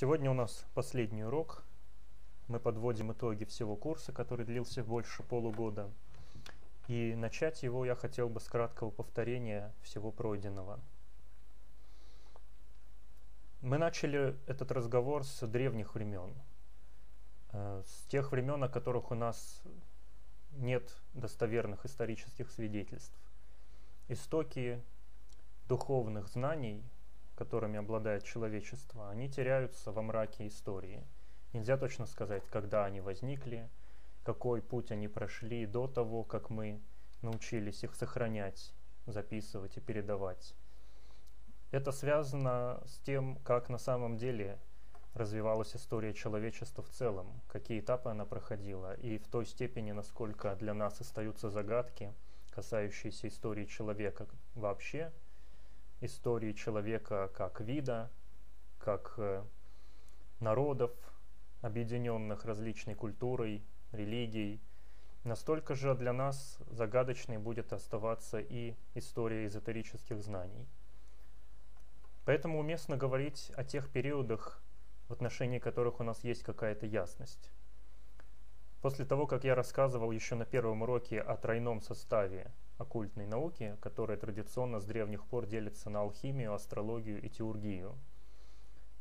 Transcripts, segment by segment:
Сегодня у нас последний урок. Мы подводим итоги всего курса, который длился больше полугода. И начать его я хотел бы с краткого повторения всего пройденного. Мы начали этот разговор с древних времен, с тех времен, о которых у нас нет достоверных исторических свидетельств. Истоки духовных знаний, которыми обладает человечество, они теряются во мраке истории. Нельзя точно сказать, когда они возникли, какой путь они прошли до того, как мы научились их сохранять, записывать и передавать. Это связано с тем, как на самом деле развивалась история человечества в целом, какие этапы она проходила, и в той степени, насколько для нас остаются загадки, касающиеся истории человека вообще, истории человека как вида, как народов, объединенных различной культурой, религией. Настолько же для нас загадочной будет оставаться и история эзотерических знаний. Поэтому уместно говорить о тех периодах, в отношении которых у нас есть какая-то ясность. После того, как я рассказывал еще на первом уроке о тройном составе оккультной науки, которая традиционно с древних пор делится на алхимию, астрологию и теургию,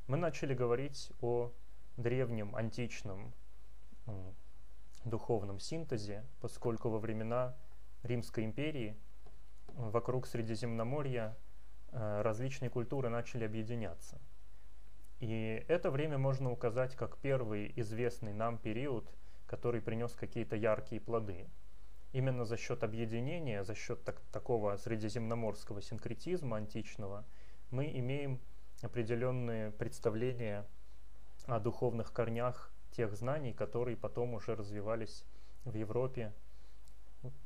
мы начали говорить о древнем, античном духовном синтезе, поскольку во времена Римской империи вокруг Средиземноморья различные культуры начали объединяться. И это время можно указать как первый известный нам период, который принес какие-то яркие плоды. Именно за счет объединения, за счет такого средиземноморского синкретизма античного, мы имеем определенные представления о духовных корнях тех знаний, которые потом уже развивались в Европе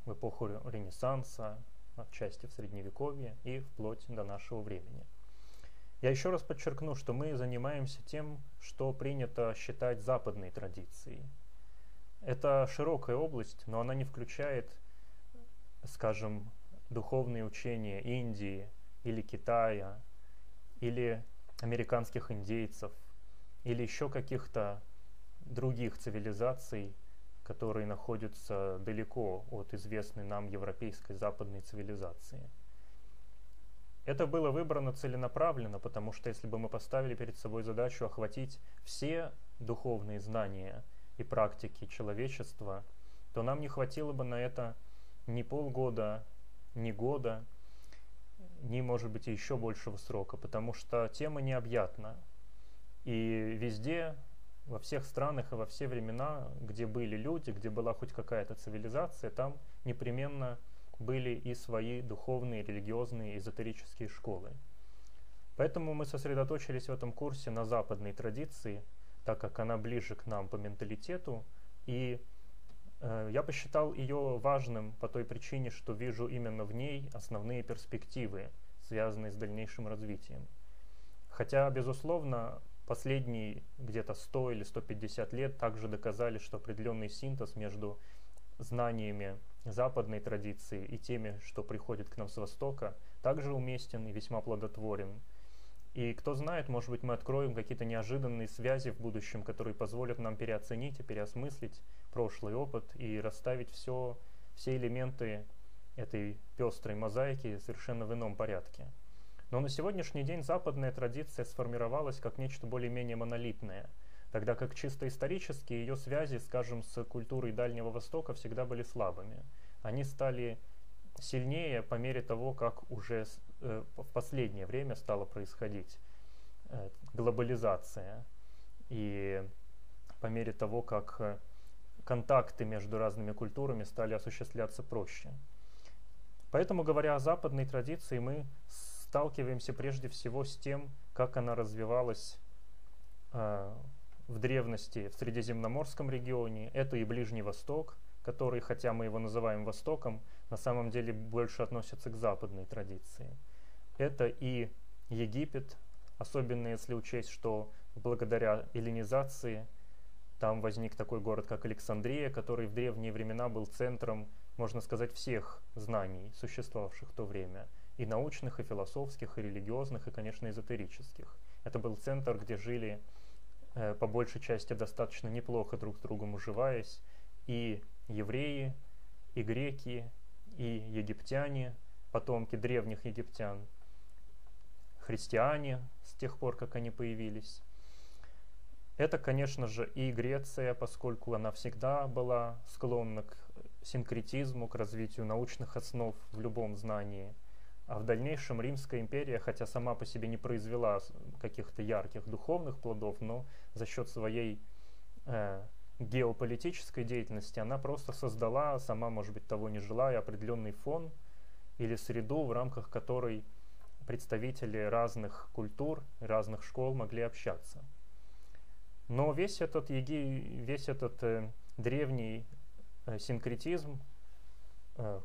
в эпоху Ренессанса, отчасти в Средневековье и вплоть до нашего времени. Я еще раз подчеркну, что мы занимаемся тем, что принято считать западной традицией. Это широкая область, но она не включает, скажем, духовные учения Индии или Китая, или американских индейцев, или еще каких-то других цивилизаций, которые находятся далеко от известной нам европейской западной цивилизации. Это было выбрано целенаправленно, потому что если бы мы поставили перед собой задачу охватить все духовные знания и практики человечества, то нам не хватило бы на это ни полгода, ни года, ни, может быть, еще большего срока, потому что тема необъятна. И везде, во всех странах и во все времена, где были люди, где была хоть какая-то цивилизация, там непременно были и свои духовные, религиозные, эзотерические школы. Поэтому мы сосредоточились в этом курсе на западной традиции, так как она ближе к нам по менталитету, и я посчитал ее важным по той причине, что вижу именно в ней основные перспективы, связанные с дальнейшим развитием. Хотя, безусловно, последние где-то 100 или 150 лет также доказали, что определенный синтез между знаниями западной традиции и теми, что приходит к нам с Востока, также уместен и весьма плодотворен. И кто знает, может быть, мы откроем какие-то неожиданные связи в будущем, которые позволят нам переоценить и переосмыслить прошлый опыт и расставить все элементы этой пестрой мозаики совершенно в ином порядке. Но на сегодняшний день западная традиция сформировалась как нечто более-менее монолитное, тогда как чисто исторически ее связи, скажем, с культурой Дальнего Востока всегда были слабыми. Они стали сильнее по мере того, как уже в последнее время стала происходить глобализация, и по мере того, как контакты между разными культурами стали осуществляться проще. Поэтому, говоря о западной традиции, мы сталкиваемся прежде всего с тем, как она развивалась в древности в Средиземноморском регионе. Это и Ближний Восток, который, хотя мы его называем Востоком, на самом деле больше относится к западной традиции. Это и Египет, особенно если учесть, что благодаря эллинизации там возник такой город, как Александрия, который в древние времена был центром, можно сказать, всех знаний, существовавших в то время. И научных, и философских, и религиозных, и, конечно, эзотерических. Это был центр, где жили по большей части достаточно неплохо друг с другом уживаясь, и евреи, и греки, и египтяне, потомки древних египтян, христиане с тех пор, как они появились. Это, конечно же, и Греция, поскольку она всегда была склонна к синкретизму, к развитию научных основ в любом знании. А в дальнейшем Римская империя, хотя сама по себе не произвела каких-то ярких духовных плодов, но за счет своей геополитической деятельности она просто создала, сама, может быть, того не желая, определенный фон или среду, в рамках которой представители разных культур, разных школ могли общаться. Но весь этот древний синкретизм,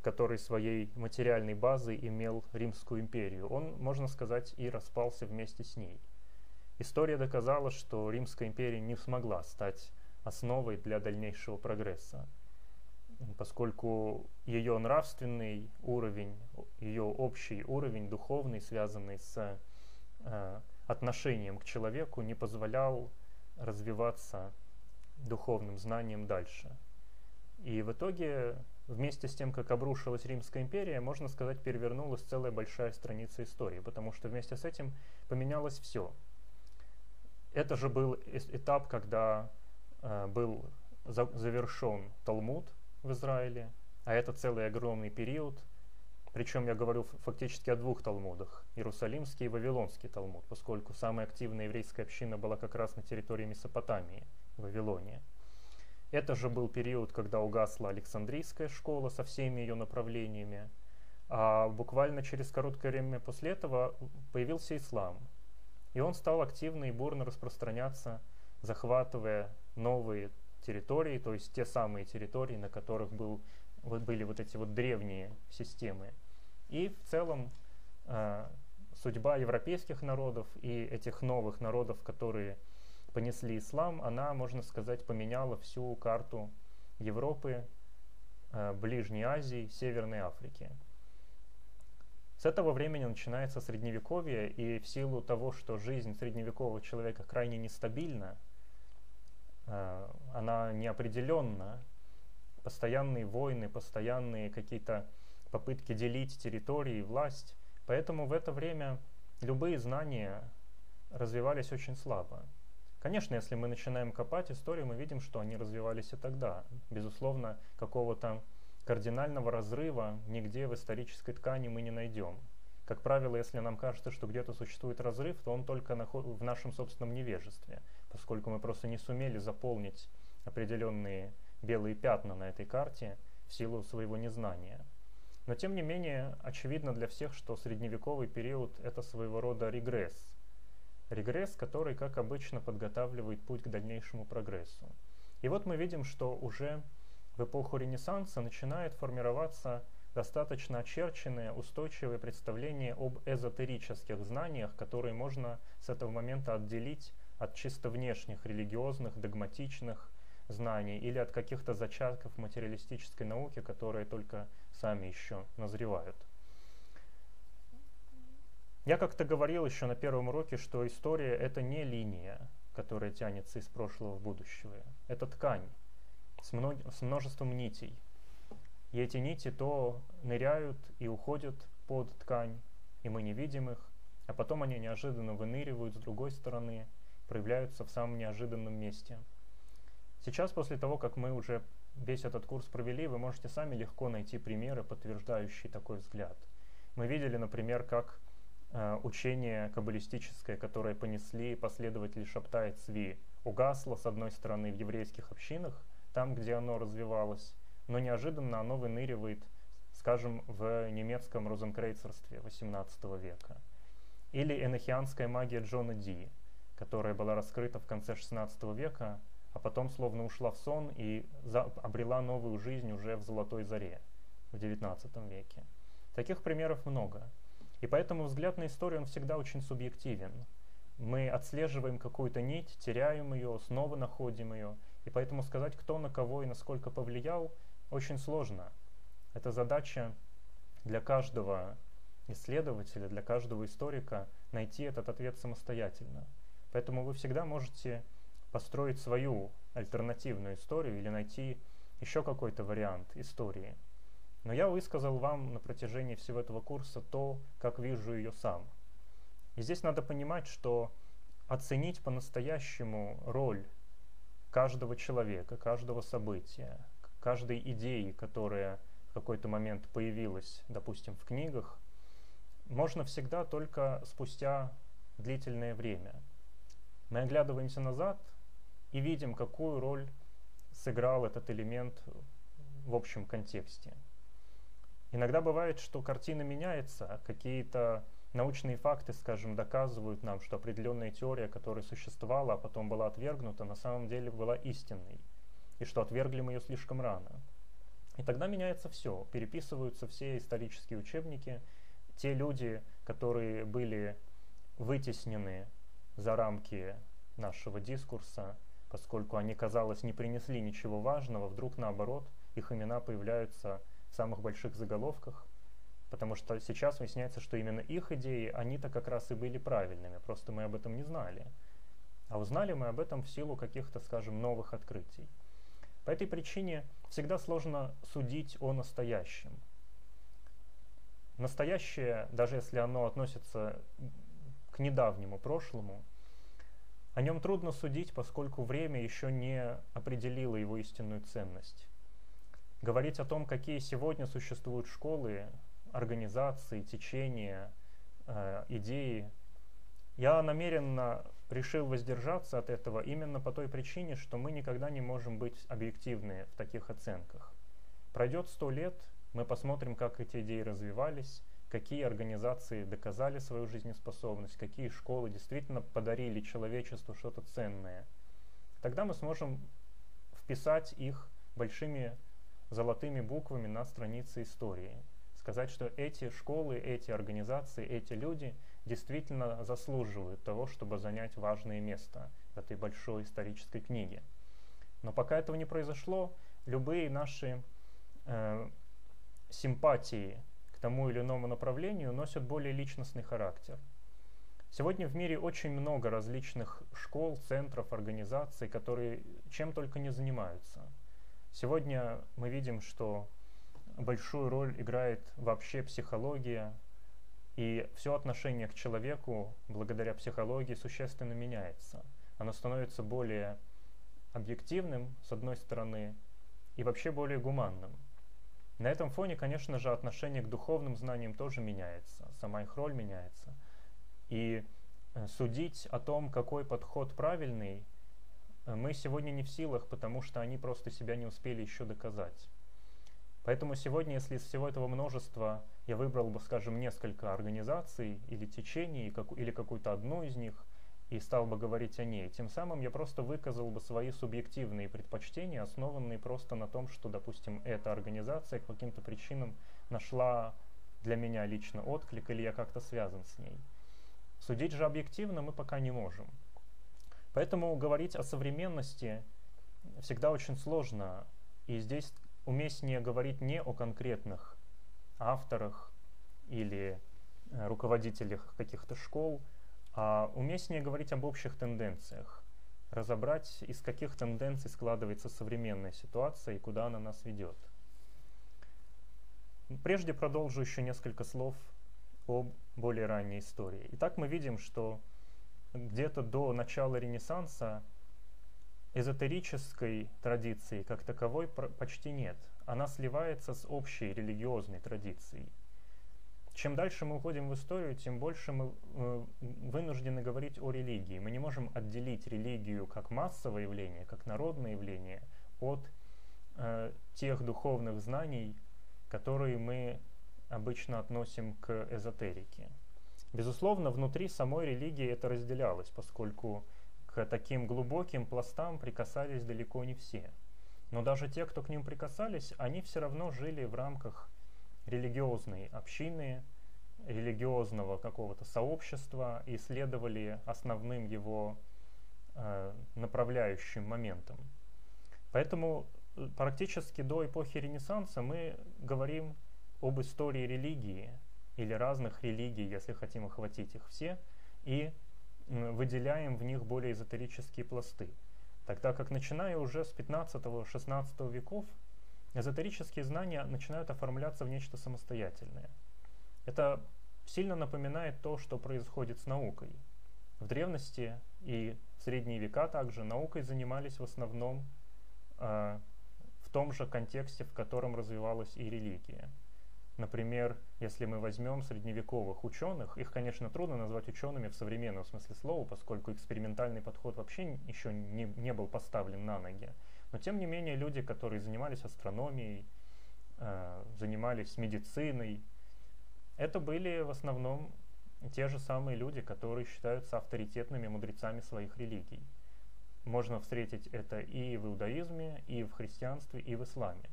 который своей материальной базой имел Римскую империю, он, можно сказать, и распался вместе с ней. История доказала, что Римская империя не смогла стать основой для дальнейшего прогресса, поскольку ее нравственный уровень, ее общий уровень духовный, связанный с отношением к человеку, не позволял развиваться духовным знанием дальше. И в итоге, вместе с тем, как обрушилась Римская империя, можно сказать, перевернулась целая большая страница истории, потому что вместе с этим поменялось все. Это же был этап, когда был завершен Талмуд в Израиле, а это целый огромный период, причем я говорю фактически о двух Талмудах, Иерусалимский и Вавилонский Талмуд, поскольку самая активная еврейская община была как раз на территории Месопотамии, в Вавилоне. Это же был период, когда угасла Александрийская школа со всеми ее направлениями, а буквально через короткое время после этого появился ислам, и он стал активно и бурно распространяться, захватывая новые территории, то есть те самые территории, на которых были вот эти вот древние системы. И в целом судьба европейских народов и этих новых народов, которые понесли ислам, она, можно сказать, поменяла всю карту Европы, Ближней Азии, Северной Африки. С этого времени начинается Средневековье, и в силу того, что жизнь средневекового человека крайне нестабильна, она неопределенна, постоянные войны, постоянные какие-то попытки делить территории и власть, поэтому в это время любые знания развивались очень слабо. Конечно, если мы начинаем копать историю, мы видим, что они развивались и тогда. Безусловно, какого-то кардинального разрыва нигде в исторической ткани мы не найдем. Как правило, если нам кажется, что где-то существует разрыв, то он только в нашем собственном невежестве, поскольку мы просто не сумели заполнить определенные белые пятна на этой карте в силу своего незнания. Но тем не менее, очевидно для всех, что средневековый период — это своего рода регресс. Регресс, который, как обычно, подготавливает путь к дальнейшему прогрессу. И вот мы видим, что уже в эпоху Ренессанса начинает формироваться достаточно очерченное, устойчивое представление об эзотерических знаниях, которые можно с этого момента отделить от чисто внешних, религиозных, догматичных знаний или от каких-то зачатков материалистической науки, которые только сами еще назревают. Я как-то говорил еще на первом уроке, что история — это не линия, которая тянется из прошлого в будущее. Это ткань с множеством нитей. И эти нити то ныряют и уходят под ткань, и мы не видим их, а потом они неожиданно выныривают с другой стороны, проявляются в самом неожиданном месте. Сейчас, после того, как мы уже весь этот курс провели, вы можете сами легко найти примеры, подтверждающие такой взгляд. Мы видели, например, как учение каббалистическое, которое понесли последователи Шабтая Цви, угасло, с одной стороны, в еврейских общинах, там, где оно развивалось, но неожиданно оно выныривает, скажем, в немецком розенкрейцерстве XVIII века. Или энохианская магия Джона Ди, которая была раскрыта в конце XVI века, а потом словно ушла в сон и обрела новую жизнь уже в Золотой Заре в XIX веке. Таких примеров много. И поэтому взгляд на историю, он всегда очень субъективен. Мы отслеживаем какую-то нить, теряем ее, снова находим ее. И поэтому сказать, кто на кого и насколько повлиял, очень сложно. Это задача для каждого исследователя, для каждого историка — найти этот ответ самостоятельно. Поэтому вы всегда можете построить свою альтернативную историю или найти еще какой-то вариант истории. Но я высказал вам на протяжении всего этого курса то, как вижу ее сам. И здесь надо понимать, что оценить по-настоящему роль каждого человека, каждого события, каждой идеи, которая в какой-то момент появилась, допустим, в книгах, можно всегда только спустя длительное время. Мы оглядываемся назад и видим, какую роль сыграл этот элемент в общем контексте. Иногда бывает, что картина меняется, какие-то научные факты, скажем, доказывают нам, что определенная теория, которая существовала, а потом была отвергнута, на самом деле была истинной, и что отвергли мы ее слишком рано. И тогда меняется все, переписываются все исторические учебники, те люди, которые были вытеснены за рамки нашего дискурса, поскольку они, казалось, не принесли ничего важного, вдруг наоборот, их имена появляются в самых больших заголовках, потому что сейчас выясняется, что именно их идеи, они-то как раз и были правильными, просто мы об этом не знали. А узнали мы об этом в силу каких-то, скажем, новых открытий. По этой причине всегда сложно судить о настоящем. Настоящее, даже если оно относится к недавнему прошлому, о нем трудно судить, поскольку время еще не определило его истинную ценность. Говорить о том, какие сегодня существуют школы, организации, течения, идеи, я намеренно решил воздержаться от этого именно по той причине, что мы никогда не можем быть объективны в таких оценках. Пройдет 100 лет, мы посмотрим, как эти идеи развивались, какие организации доказали свою жизнеспособность, какие школы действительно подарили человечеству что-то ценное. Тогда мы сможем вписать их большими золотыми буквами на странице истории. Сказать, что эти школы, эти организации, эти люди действительно заслуживают того, чтобы занять важное место в этой большой исторической книге. Но пока этого не произошло, любые наши симпатии к тому или иному направлению носят более личностный характер. Сегодня в мире очень много различных школ, центров, организаций, которые чем только не занимаются. Сегодня мы видим, что большую роль играет вообще психология, и все отношение к человеку благодаря психологии существенно меняется. Оно становится более объективным, с одной стороны, и вообще более гуманным. На этом фоне, конечно же, отношение к духовным знаниям тоже меняется, сама их роль меняется. И судить о том, какой подход правильный, мы сегодня не в силах, потому что они просто себя не успели еще доказать. Поэтому сегодня, если из всего этого множества я выбрал бы, скажем, несколько организаций или течений, или какую-то одну из них, и стал бы говорить о ней, тем самым я просто выказал бы свои субъективные предпочтения, основанные просто на том, что, допустим, эта организация по каким-то причинам нашла для меня лично отклик, или я как-то связан с ней. Судить же объективно мы пока не можем. Поэтому говорить о современности всегда очень сложно, и здесь уместнее говорить не о конкретных авторах или руководителях каких-то школ, а уместнее говорить об общих тенденциях, разобрать, из каких тенденций складывается современная ситуация и куда она нас ведет. Прежде продолжу еще несколько слов об более ранней истории. Итак, мы видим, что где-то до начала Ренессанса эзотерической традиции как таковой почти нет. Она сливается с общей религиозной традицией. Чем дальше мы уходим в историю, тем больше мы вынуждены говорить о религии. Мы не можем отделить религию как массовое явление, как народное явление от тех духовных знаний, которые мы обычно относим к эзотерике. Безусловно, внутри самой религии это разделялось, поскольку к таким глубоким пластам прикасались далеко не все. Но даже те, кто к ним прикасались, они все равно жили в рамках религиозной общины, религиозного какого-то сообщества и следовали основным его направляющим моментам. Поэтому практически до эпохи Ренессанса мы говорим об истории религии, или разных религий, если хотим охватить их все, и выделяем в них более эзотерические пласты. Тогда как начиная уже с 15-16 веков, эзотерические знания начинают оформляться в нечто самостоятельное. Это сильно напоминает то, что происходит с наукой. В древности и в средние века также наукой занимались в основном в том же контексте, в котором развивалась и религия. Например, если мы возьмем средневековых ученых, их, конечно, трудно назвать учеными в современном смысле слова, поскольку экспериментальный подход вообще еще не был поставлен на ноги. Но, тем не менее, люди, которые занимались астрономией, занимались медициной, это были в основном те же самые люди, которые считаются авторитетными мудрецами своих религий. Можно встретить это и в иудаизме, и в христианстве, и в исламе.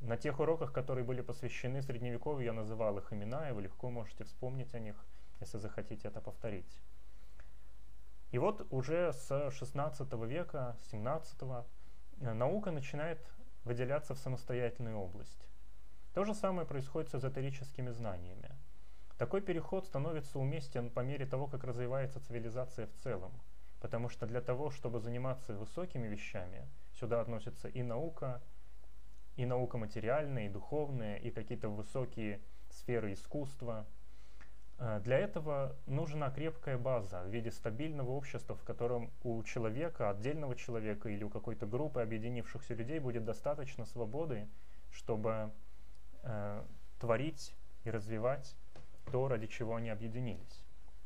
На тех уроках, которые были посвящены средневековью, я называл их имена, и вы легко можете вспомнить о них, если захотите это повторить. И вот уже с 16 века, 17-го, наука начинает выделяться в самостоятельную область. То же самое происходит с эзотерическими знаниями. Такой переход становится уместен по мере того, как развивается цивилизация в целом, потому что для того, чтобы заниматься высокими вещами, сюда относится и наука материальная, и духовная, и какие-то высокие сферы искусства. Для этого нужна крепкая база в виде стабильного общества, в котором у человека, отдельного человека или у какой-то группы объединившихся людей будет достаточно свободы, чтобы творить и развивать то, ради чего они объединились.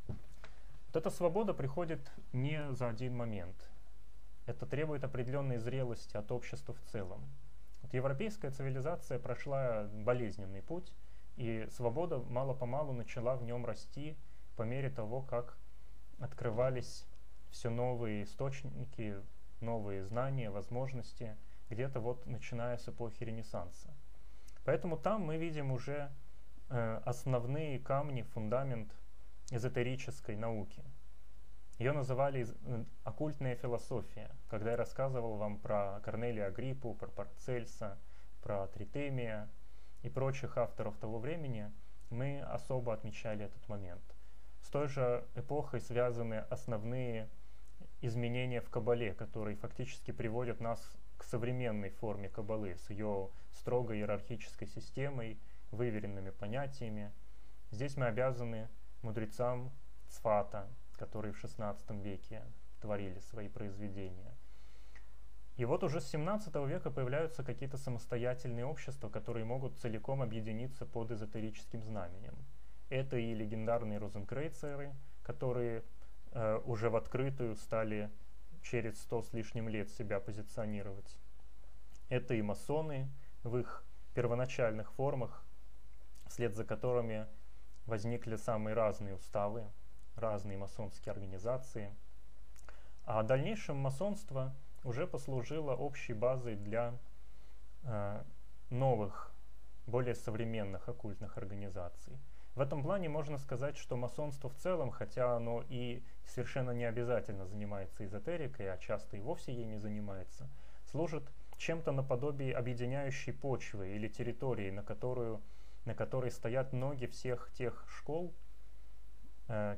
Вот эта свобода приходит не за один момент. Это требует определенной зрелости от общества в целом. Вот европейская цивилизация прошла болезненный путь, и свобода мало-помалу начала в нем расти по мере того, как открывались все новые источники, новые знания, возможности, где-то вот начиная с эпохи Ренессанса. Поэтому там мы видим уже основные камни, фундамент эзотерической науки. Ее называли оккультная философия. Когда я рассказывал вам про Корнелия Агриппу, про Парацельса, про Тритемия и прочих авторов того времени, мы особо отмечали этот момент. С той же эпохой связаны основные изменения в кабале, которые фактически приводят нас к современной форме кабалы с ее строго иерархической системой, выверенными понятиями. Здесь мы обязаны мудрецам Цфата, которые в XVI веке творили свои произведения. И вот уже с XVII века появляются какие-то самостоятельные общества, которые могут целиком объединиться под эзотерическим знаменем. Это и легендарные розенкрейцеры, которые уже в открытую стали через 100 с лишним лет себя позиционировать. Это и масоны в их первоначальных формах, вслед за которыми возникли самые разные уставы, разные масонские организации. А в дальнейшем масонство уже послужило общей базой для новых, более современных оккультных организаций. В этом плане можно сказать, что масонство в целом, хотя оно и совершенно не обязательно занимается эзотерикой, а часто и вовсе ей не занимается, служит чем-то наподобие объединяющей почвы или территории, на которой стоят ноги всех тех школ,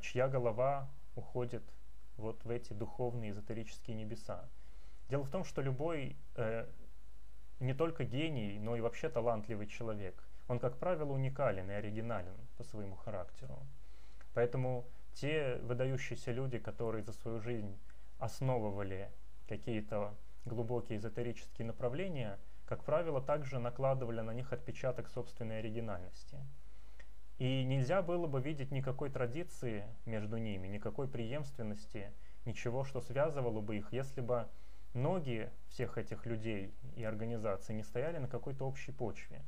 чья голова уходит вот в эти духовные эзотерические небеса. Дело в том, что любой не только гений, но и вообще талантливый человек, он, как правило, уникален и оригинален по своему характеру. Поэтому те выдающиеся люди, которые за свою жизнь основывали какие-то глубокие эзотерические направления, как правило, также накладывали на них отпечаток собственной оригинальности. И нельзя было бы видеть никакой традиции между ними, никакой преемственности, ничего, что связывало бы их, если бы ноги всех этих людей и организаций не стояли на какой-то общей почве.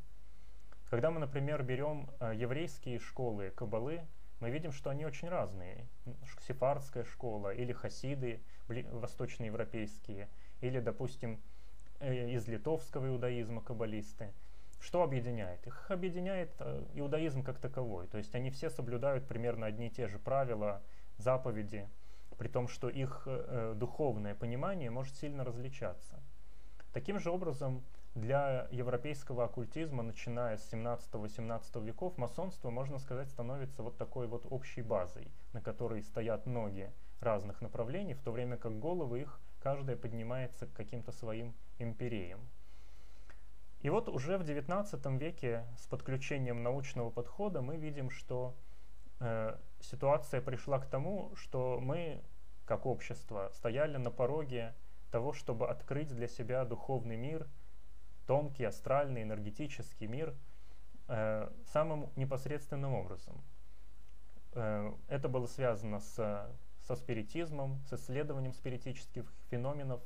Когда мы, например, берем еврейские школы каббалы, мы видим, что они очень разные. Сефардская школа или хасиды восточноевропейские, или, допустим, из литовского иудаизма каббалисты. Что объединяет? Их объединяет иудаизм как таковой, то есть они все соблюдают примерно одни и те же правила, заповеди, при том, что их духовное понимание может сильно различаться. Таким же образом, для европейского оккультизма, начиная с 17-18 веков, масонство, можно сказать, становится вот такой вот общей базой, на которой стоят ноги разных направлений, в то время как головы их, каждая поднимается к каким-то своим империям. И вот уже в XIX веке с подключением научного подхода мы видим, что ситуация пришла к тому, что мы, как общество, стояли на пороге того, чтобы открыть для себя духовный мир, тонкий, астральный, энергетический мир, самым непосредственным образом. Это было связано со спиритизмом, с исследованием спиритических феноменов,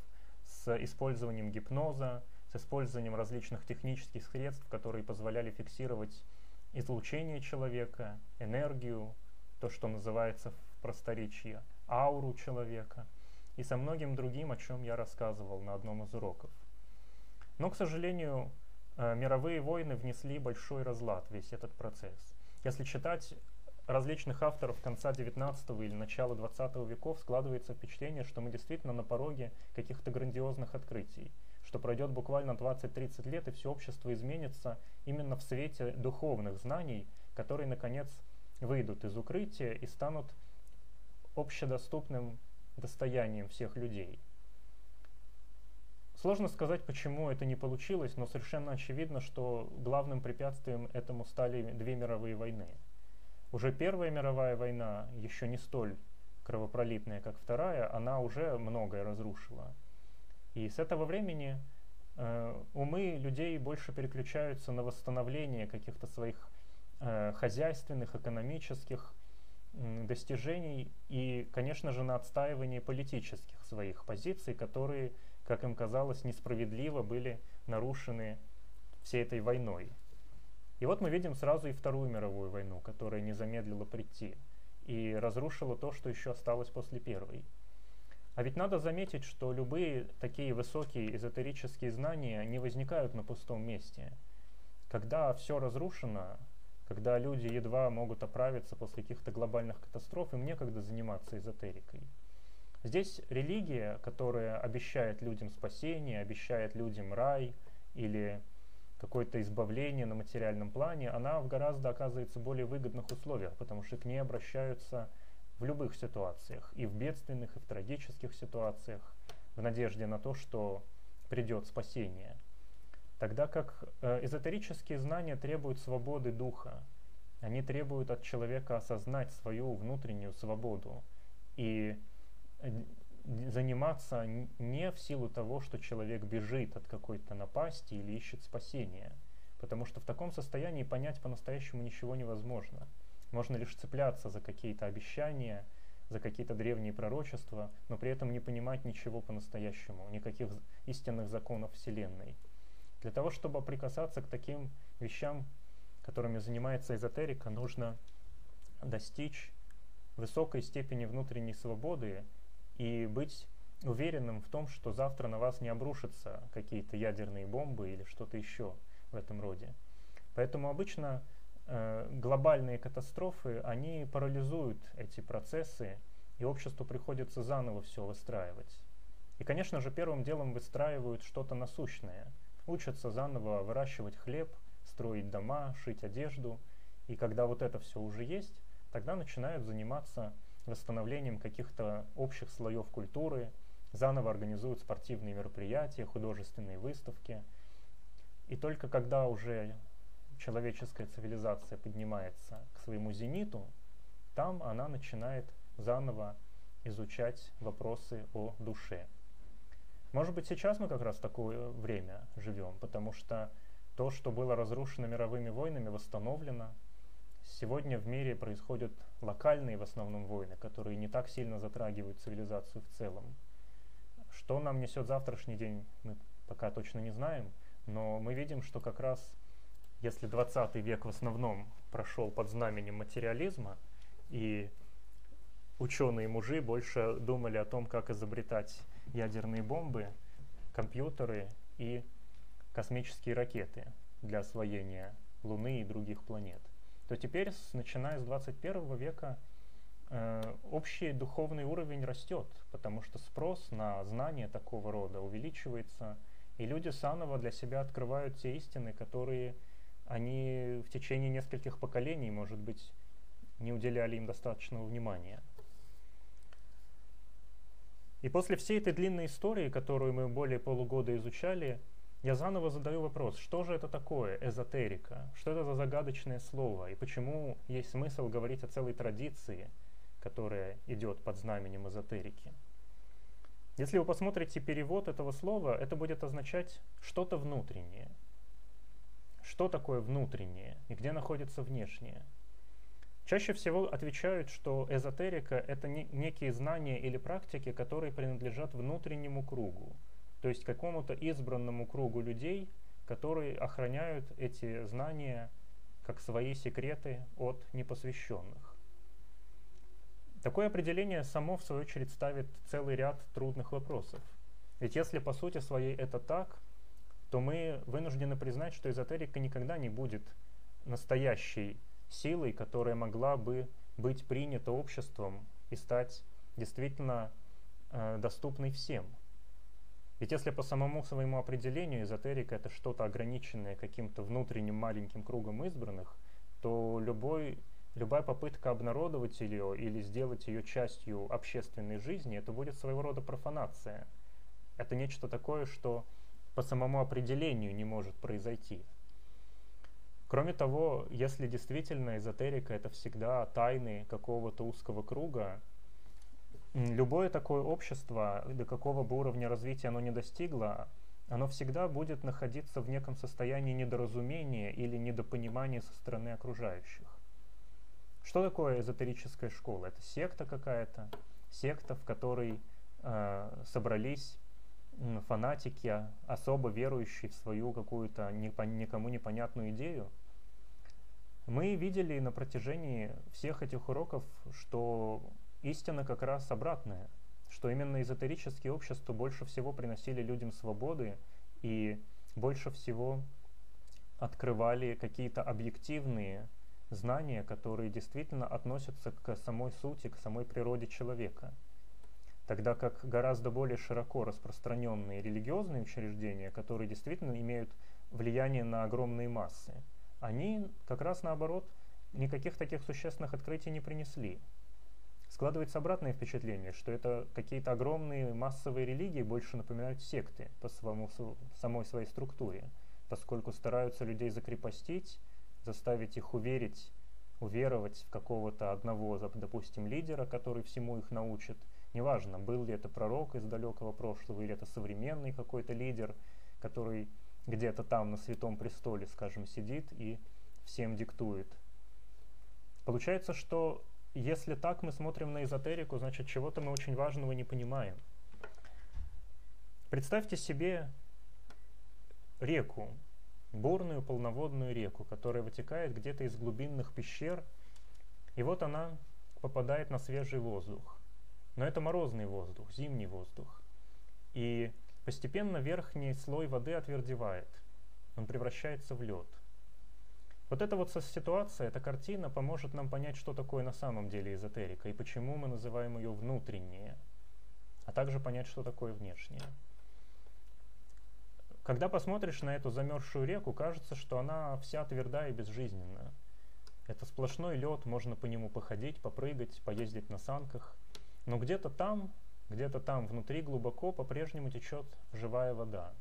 с использованием гипноза, с использованием различных технических средств, которые позволяли фиксировать излучение человека, энергию, то, что называется в просторечии ауру человека, и со многим другим, о чем я рассказывал на одном из уроков. Но, к сожалению, мировые войны внесли большой разлад в весь этот процесс. Если читать различных авторов конца 19 или начала 20 веков, складывается впечатление, что мы действительно на пороге каких-то грандиозных открытий, что пройдет буквально 20-30 лет, и все общество изменится именно в свете духовных знаний, которые, наконец, выйдут из укрытия и станут общедоступным достоянием всех людей. Сложно сказать, почему это не получилось, но совершенно очевидно, что главным препятствием этому стали две мировые войны. Уже Первая мировая война, еще не столь кровопролитная, как Вторая, она уже многое разрушила. И с этого времени умы людей больше переключаются на восстановление каких-то своих хозяйственных, экономических достижений и, конечно же, на отстаивание политических своих позиций, которые, как им казалось, несправедливо были нарушены всей этой войной. И вот мы видим сразу и Вторую мировую войну, которая не замедлила прийти и разрушила то, что еще осталось после Первой. А ведь надо заметить, что любые такие высокие эзотерические знания не возникают на пустом месте. Когда все разрушено, когда люди едва могут оправиться после каких-то глобальных катастроф, им некогда заниматься эзотерикой. Здесь религия, которая обещает людям спасение, обещает людям рай или какое-то избавление на материальном плане, она в гораздо оказывается более выгодных условиях, потому что к ней обращаются в любых ситуациях, и в бедственных, и в трагических ситуациях, в надежде на то, что придет спасение. Тогда как эзотерические знания требуют свободы духа, они требуют от человека осознать свою внутреннюю свободу и заниматься не в силу того, что человек бежит от какой-то напасти или ищет спасения, потому что в таком состоянии понять по-настоящему ничего невозможно. Можно лишь цепляться за какие-то обещания, за какие-то древние пророчества, но при этом не понимать ничего по-настоящему, никаких истинных законов Вселенной. Для того, чтобы прикасаться к таким вещам, которыми занимается эзотерика, нужно достичь высокой степени внутренней свободы и быть уверенным в том, что завтра на вас не обрушатся какие-то ядерные бомбы или что-то еще в этом роде. Поэтому обычно глобальные катастрофы, они парализуют эти процессы, и обществу приходится заново все выстраивать. И, конечно же, первым делом выстраивают что-то насущное. Учатся заново выращивать хлеб, строить дома, шить одежду. И когда вот это все уже есть, тогда начинают заниматься восстановлением каких-то общих слоев культуры, заново организуют спортивные мероприятия, художественные выставки. И только когда уже человеческая цивилизация поднимается к своему зениту, там она начинает заново изучать вопросы о душе. Может быть, сейчас мы как раз такое время живем, потому что то, что было разрушено мировыми войнами, восстановлено. Сегодня в мире происходят локальные в основном войны, которые не так сильно затрагивают цивилизацию в целом. Что нам несет завтрашний день, мы пока точно не знаем, но мы видим, что как раз если 20 век в основном прошел под знаменем материализма, и ученые-мужи больше думали о том, как изобретать ядерные бомбы, компьютеры и космические ракеты для освоения Луны и других планет, то теперь, начиная с 21 века, общий духовный уровень растет, потому что спрос на знания такого рода увеличивается, и люди заново для себя открывают те истины, которые они в течение нескольких поколений, может быть, не уделяли им достаточного внимания. И после всей этой длинной истории, которую мы более полугода изучали, я заново задаю вопрос, что же это такое эзотерика, что это за загадочное слово, и почему есть смысл говорить о целой традиции, которая идет под знаменем эзотерики. Если вы посмотрите перевод этого слова, это будет означать что-то внутреннее. Что такое внутреннее и где находится внешнее? Чаще всего отвечают, что эзотерика — это некие знания или практики, которые принадлежат внутреннему кругу, то есть какому-то избранному кругу людей, которые охраняют эти знания как свои секреты от непосвященных. Такое определение само, в свою очередь, ставит целый ряд трудных вопросов. Ведь если по сути своей это так, то мы вынуждены признать, что эзотерика никогда не будет настоящей силой, которая могла бы быть принята обществом и стать действительно доступной всем. Ведь если по самому своему определению эзотерика — это что-то ограниченное каким-то внутренним маленьким кругом избранных, то любая попытка обнародовать ее или сделать ее частью общественной жизни — это будет своего рода профанация. Это нечто такое, что по самому определению не может произойти. Кроме того, если действительно эзотерика — это всегда тайны какого-то узкого круга, любое такое общество, до какого бы уровня развития оно не достигло, оно всегда будет находиться в неком состоянии недоразумения или недопонимания со стороны окружающих. Что такое эзотерическая школа? Это секта какая-то, секта, в которой собрались фанатики, особо верующие в свою какую-то никому непонятную идею. Мы видели на протяжении всех этих уроков, что истина как раз обратная, что именно эзотерические общества больше всего приносили людям свободы и больше всего открывали какие-то объективные знания, которые действительно относятся к самой сути, к самой природе человека. Тогда как гораздо более широко распространенные религиозные учреждения, которые действительно имеют влияние на огромные массы, они как раз наоборот никаких таких существенных открытий не принесли. Складывается обратное впечатление, что это какие-то огромные массовые религии больше напоминают секты по самой своей структуре, поскольку стараются людей закрепостить, заставить их уверовать в какого-то одного, допустим, лидера, который всему их научит. Неважно, был ли это пророк из далекого прошлого или это современный какой-то лидер, который где-то там на Святом Престоле, скажем, сидит и всем диктует. Получается, что если так мы смотрим на эзотерику, значит, чего-то мы очень важного не понимаем. Представьте себе реку, бурную полноводную реку, которая вытекает где-то из глубинных пещер, и вот она попадает на свежий воздух. Но это морозный воздух, зимний воздух. И постепенно верхний слой воды отвердевает. Он превращается в лед. Вот эта вот ситуация, эта картина поможет нам понять, что такое на самом деле эзотерика и почему мы называем ее внутреннее, а также понять, что такое внешнее. Когда посмотришь на эту замерзшую реку, кажется, что она вся тверда и безжизненна. Это сплошной лед, можно по нему походить, попрыгать, поездить на санках. Но где-то там внутри глубоко по-прежнему течет живая вода.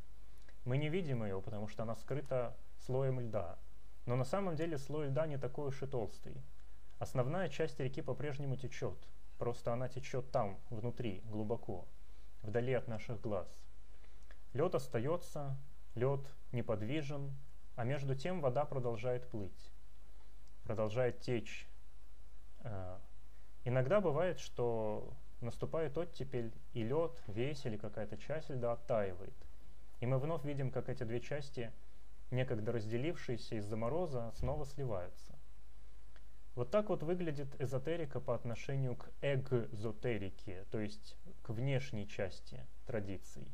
Мы не видим ее, потому что она скрыта слоем льда. Но на самом деле слой льда не такой уж и толстый. Основная часть реки по-прежнему течет. Просто она течет там, внутри, глубоко, вдали от наших глаз. Лед остается, лед неподвижен, а между тем вода продолжает плыть, продолжает течь. Иногда бывает, что наступает оттепель, и лед, весь или какая-то часть льда оттаивает. И мы вновь видим, как эти две части, некогда разделившиеся из-за мороза, снова сливаются. Вот так вот выглядит эзотерика по отношению к экзотерике, то есть к внешней части традиций.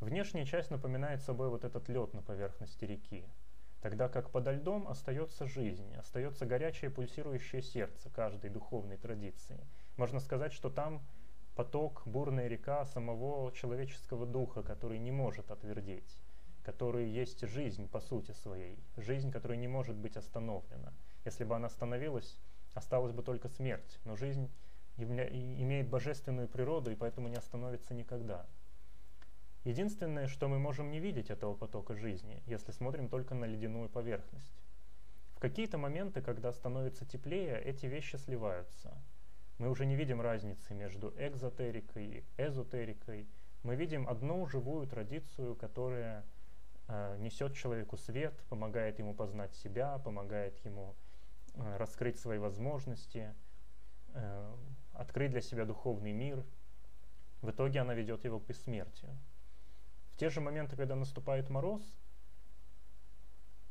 Внешняя часть напоминает собой вот этот лед на поверхности реки. Тогда как подо льдом остается жизнь, остается горячее пульсирующее сердце каждой духовной традиции. Можно сказать, что там поток, бурная река самого человеческого духа, который не может отвердеть, который есть жизнь по сути своей, жизнь, которая не может быть остановлена. Если бы она остановилась, осталась бы только смерть, но жизнь имеет божественную природу и поэтому не остановится никогда. Единственное, что мы можем не видеть этого потока жизни, если смотрим только на ледяную поверхность. В какие-то моменты, когда становится теплее, эти вещи сливаются. Мы уже не видим разницы между экзотерикой и эзотерикой. Мы видим одну живую традицию, которая несет человеку свет, помогает ему познать себя, помогает ему раскрыть свои возможности, открыть для себя духовный мир. В итоге она ведет его к бессмертию. В те же моменты, когда наступает мороз,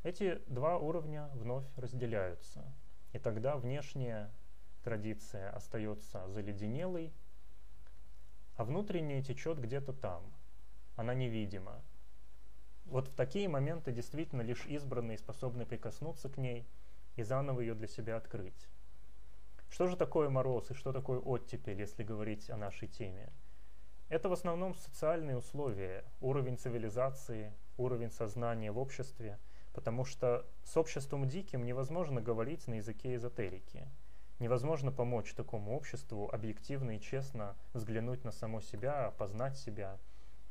эти два уровня вновь разделяются. И тогда внешняя традиция остается заледенелой, а внутренняя течет где-то там. Она невидима. Вот в такие моменты действительно лишь избранные способны прикоснуться к ней и заново ее для себя открыть. Что же такое мороз и что такое оттепель, если говорить о нашей теме? Это в основном социальные условия, уровень цивилизации, уровень сознания в обществе, потому что с обществом диким невозможно говорить на языке эзотерики. Невозможно помочь такому обществу объективно и честно взглянуть на само себя, познать себя,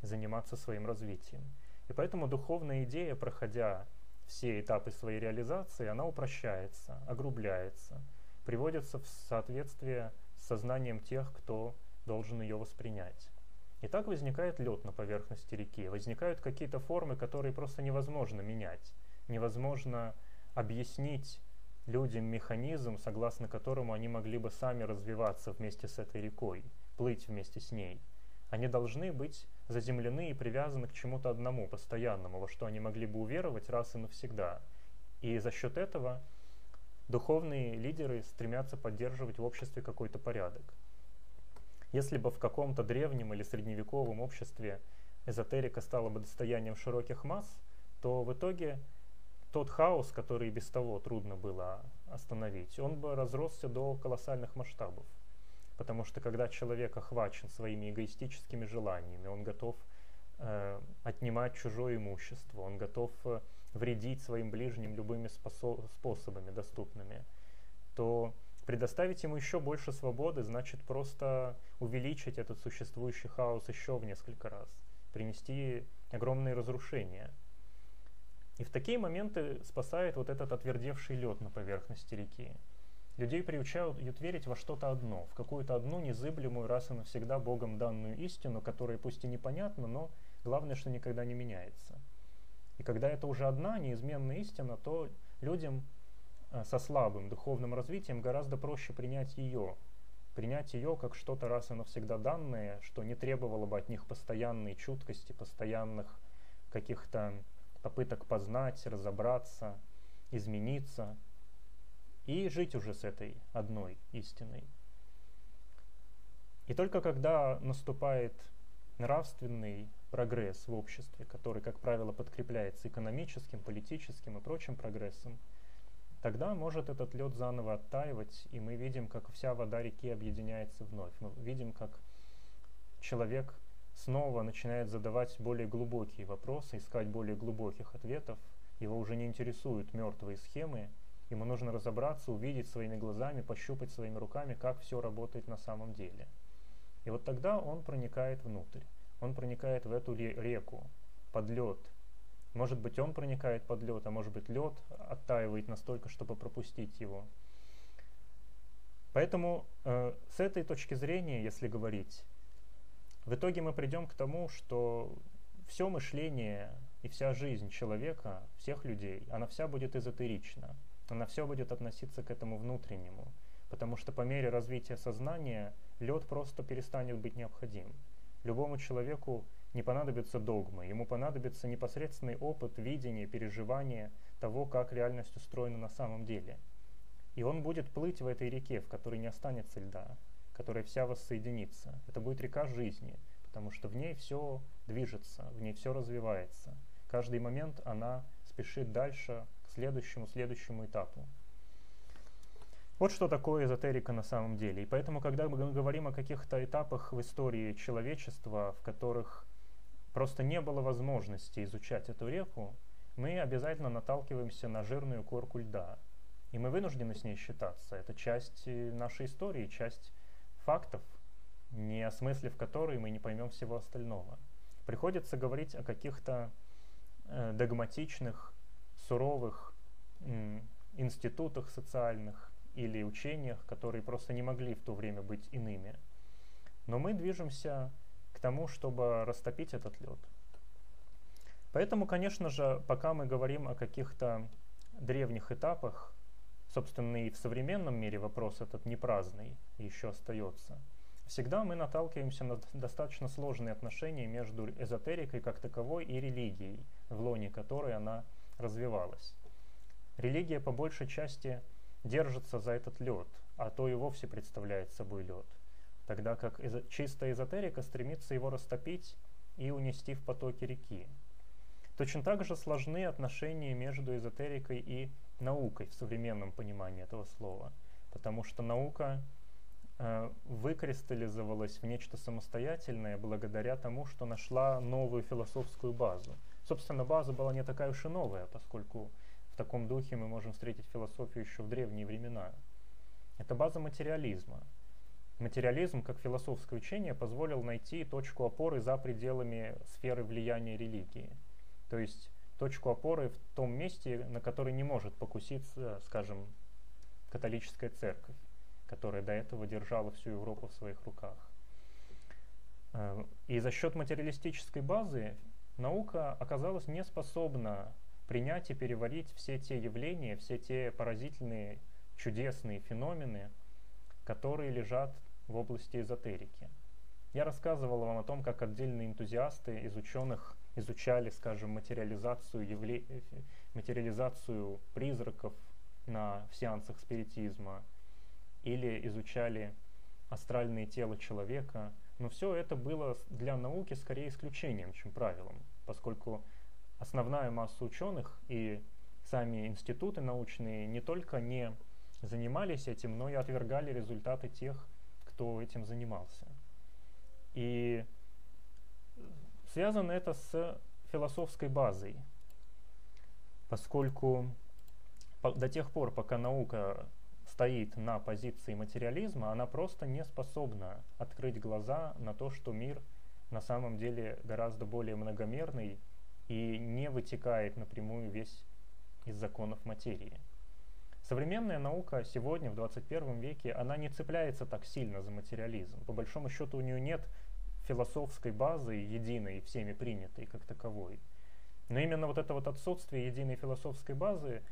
заниматься своим развитием. И поэтому духовная идея, проходя все этапы своей реализации, она упрощается, огрубляется, приводится в соответствие с сознанием тех, кто должен ее воспринять. И так возникает лед на поверхности реки, возникают какие-то формы, которые просто невозможно менять, невозможно объяснить людям механизм, согласно которому они могли бы сами развиваться вместе с этой рекой, плыть вместе с ней. Они должны быть заземлены и привязаны к чему-то одному, постоянному, во что они могли бы уверовать раз и навсегда. И за счет этого духовные лидеры стремятся поддерживать в обществе какой-то порядок. Если бы в каком-то древнем или средневековом обществе эзотерика стала бы достоянием широких масс, то в итоге тот хаос, который и без того трудно было остановить, он бы разросся до колоссальных масштабов. Потому что когда человек охвачен своими эгоистическими желаниями, он готов отнимать чужое имущество, он готов вредить своим ближним любыми способами доступными, то предоставить ему еще больше свободы значит просто увеличить этот существующий хаос еще в несколько раз, принести огромные разрушения. И в такие моменты спасает вот этот отвердевший лед на поверхности реки. Людей приучают верить во что-то одно, в какую-то одну незыблемую раз и навсегда Богом данную истину, которая пусть и непонятна, но главное, что никогда не меняется. И когда это уже одна неизменная истина, то людям со слабым духовным развитием гораздо проще принять ее как что-то раз и навсегда данное, что не требовало бы от них постоянной чуткости, постоянных каких-то попыток познать, разобраться, измениться и жить уже с этой одной истиной. И только когда наступает нравственный прогресс в обществе, который, как правило, подкрепляется экономическим, политическим и прочим прогрессом, тогда может этот лед заново оттаивать, и мы видим, как вся вода реки объединяется вновь. Мы видим, как человек снова начинает задавать более глубокие вопросы, искать более глубоких ответов. Его уже не интересуют мертвые схемы, ему нужно разобраться, увидеть своими глазами, пощупать своими руками, как все работает на самом деле. И вот тогда он проникает внутрь, он проникает в эту реку, под лед. Может быть, он проникает под лед, а может быть, лед оттаивает настолько, чтобы пропустить его. Поэтому с этой точки зрения, если говорить, в итоге мы придем к тому, что все мышление и вся жизнь человека, всех людей, она вся будет эзотерична. Она все будет относиться к этому внутреннему, потому что по мере развития сознания лед просто перестанет быть необходим. Любому человеку не понадобятся догмы, ему понадобится непосредственный опыт, видение, переживание того, как реальность устроена на самом деле. И он будет плыть в этой реке, в которой не останется льда, которая вся воссоединится. Это будет река жизни, потому что в ней все движется, в ней все развивается. Каждый момент она спешит дальше, следующему этапу. Вот что такое эзотерика на самом деле. И поэтому, когда мы говорим о каких-то этапах в истории человечества, в которых просто не было возможности изучать эту реку, мы обязательно наталкиваемся на жирную корку льда. И мы вынуждены с ней считаться. Это часть нашей истории, часть фактов, не осмыслив которые мы не поймем всего остального. Приходится говорить о каких-то догматичных, суровых институтах социальных или учениях, которые просто не могли в то время быть иными. Но мы движемся к тому, чтобы растопить этот лед. Поэтому, конечно же, пока мы говорим о каких-то древних этапах, собственно, и в современном мире вопрос этот не праздный еще остается. Всегда мы наталкиваемся на достаточно сложные отношения между эзотерикой как таковой и религией, в лоне которой она развивалась. Религия по большей части держится за этот лед, а то и вовсе представляет собой лед, тогда как чистая эзотерика стремится его растопить и унести в потоки реки. Точно так же сложны отношения между эзотерикой и наукой в современном понимании этого слова, потому что наука выкристаллизовалась в нечто самостоятельное благодаря тому, что нашла новую философскую базу. Собственно, база была не такая уж и новая, поскольку в таком духе мы можем встретить философию еще в древние времена. Это база материализма. Материализм, как философское учение, позволил найти точку опоры за пределами сферы влияния религии. То есть точку опоры в том месте, на которой не может покуситься, скажем, католическая церковь, которая до этого держала всю Европу в своих руках. И за счет материалистической базы наука оказалась не способна принять и переварить все те явления, все те поразительные, чудесные феномены, которые лежат в области эзотерики. Я рассказывал вам о том, как отдельные энтузиасты из ученых изучали, скажем, материализацию призраков на сеансах спиритизма или изучали астральные тела человека. Но все это было для науки скорее исключением, чем правилом, поскольку основная масса ученых и сами институты научные не только не занимались этим, но и отвергали результаты тех, кто этим занимался. И связано это с философской базой, поскольку до тех пор, пока наука стоит на позиции материализма, она просто не способна открыть глаза на то, что мир на самом деле гораздо более многомерный и не вытекает напрямую весь из законов материи. Современная наука сегодня, в 21 веке, она не цепляется так сильно за материализм. По большому счету у нее нет философской базы, единой, всеми принятой, как таковой. Но именно вот это вот отсутствие единой философской базы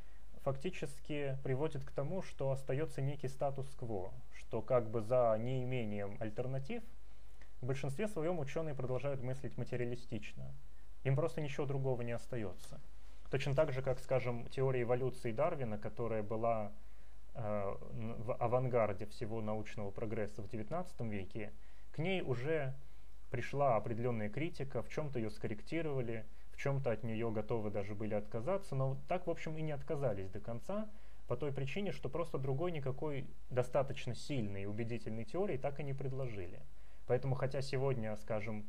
фактически приводит к тому, что остается некий статус-кво, что как бы за неимением альтернатив в большинстве своем ученые продолжают мыслить материалистично. Им просто ничего другого не остается. Точно так же, как, скажем, теория эволюции Дарвина, которая была в авангарде всего научного прогресса в XIX веке, к ней уже пришла определенная критика, в чем-то ее скорректировали, в чем-то от нее готовы даже были отказаться, но так, в общем, и не отказались до конца, по той причине, что просто другой никакой достаточно сильной и убедительной теории так и не предложили. Поэтому, хотя сегодня, скажем,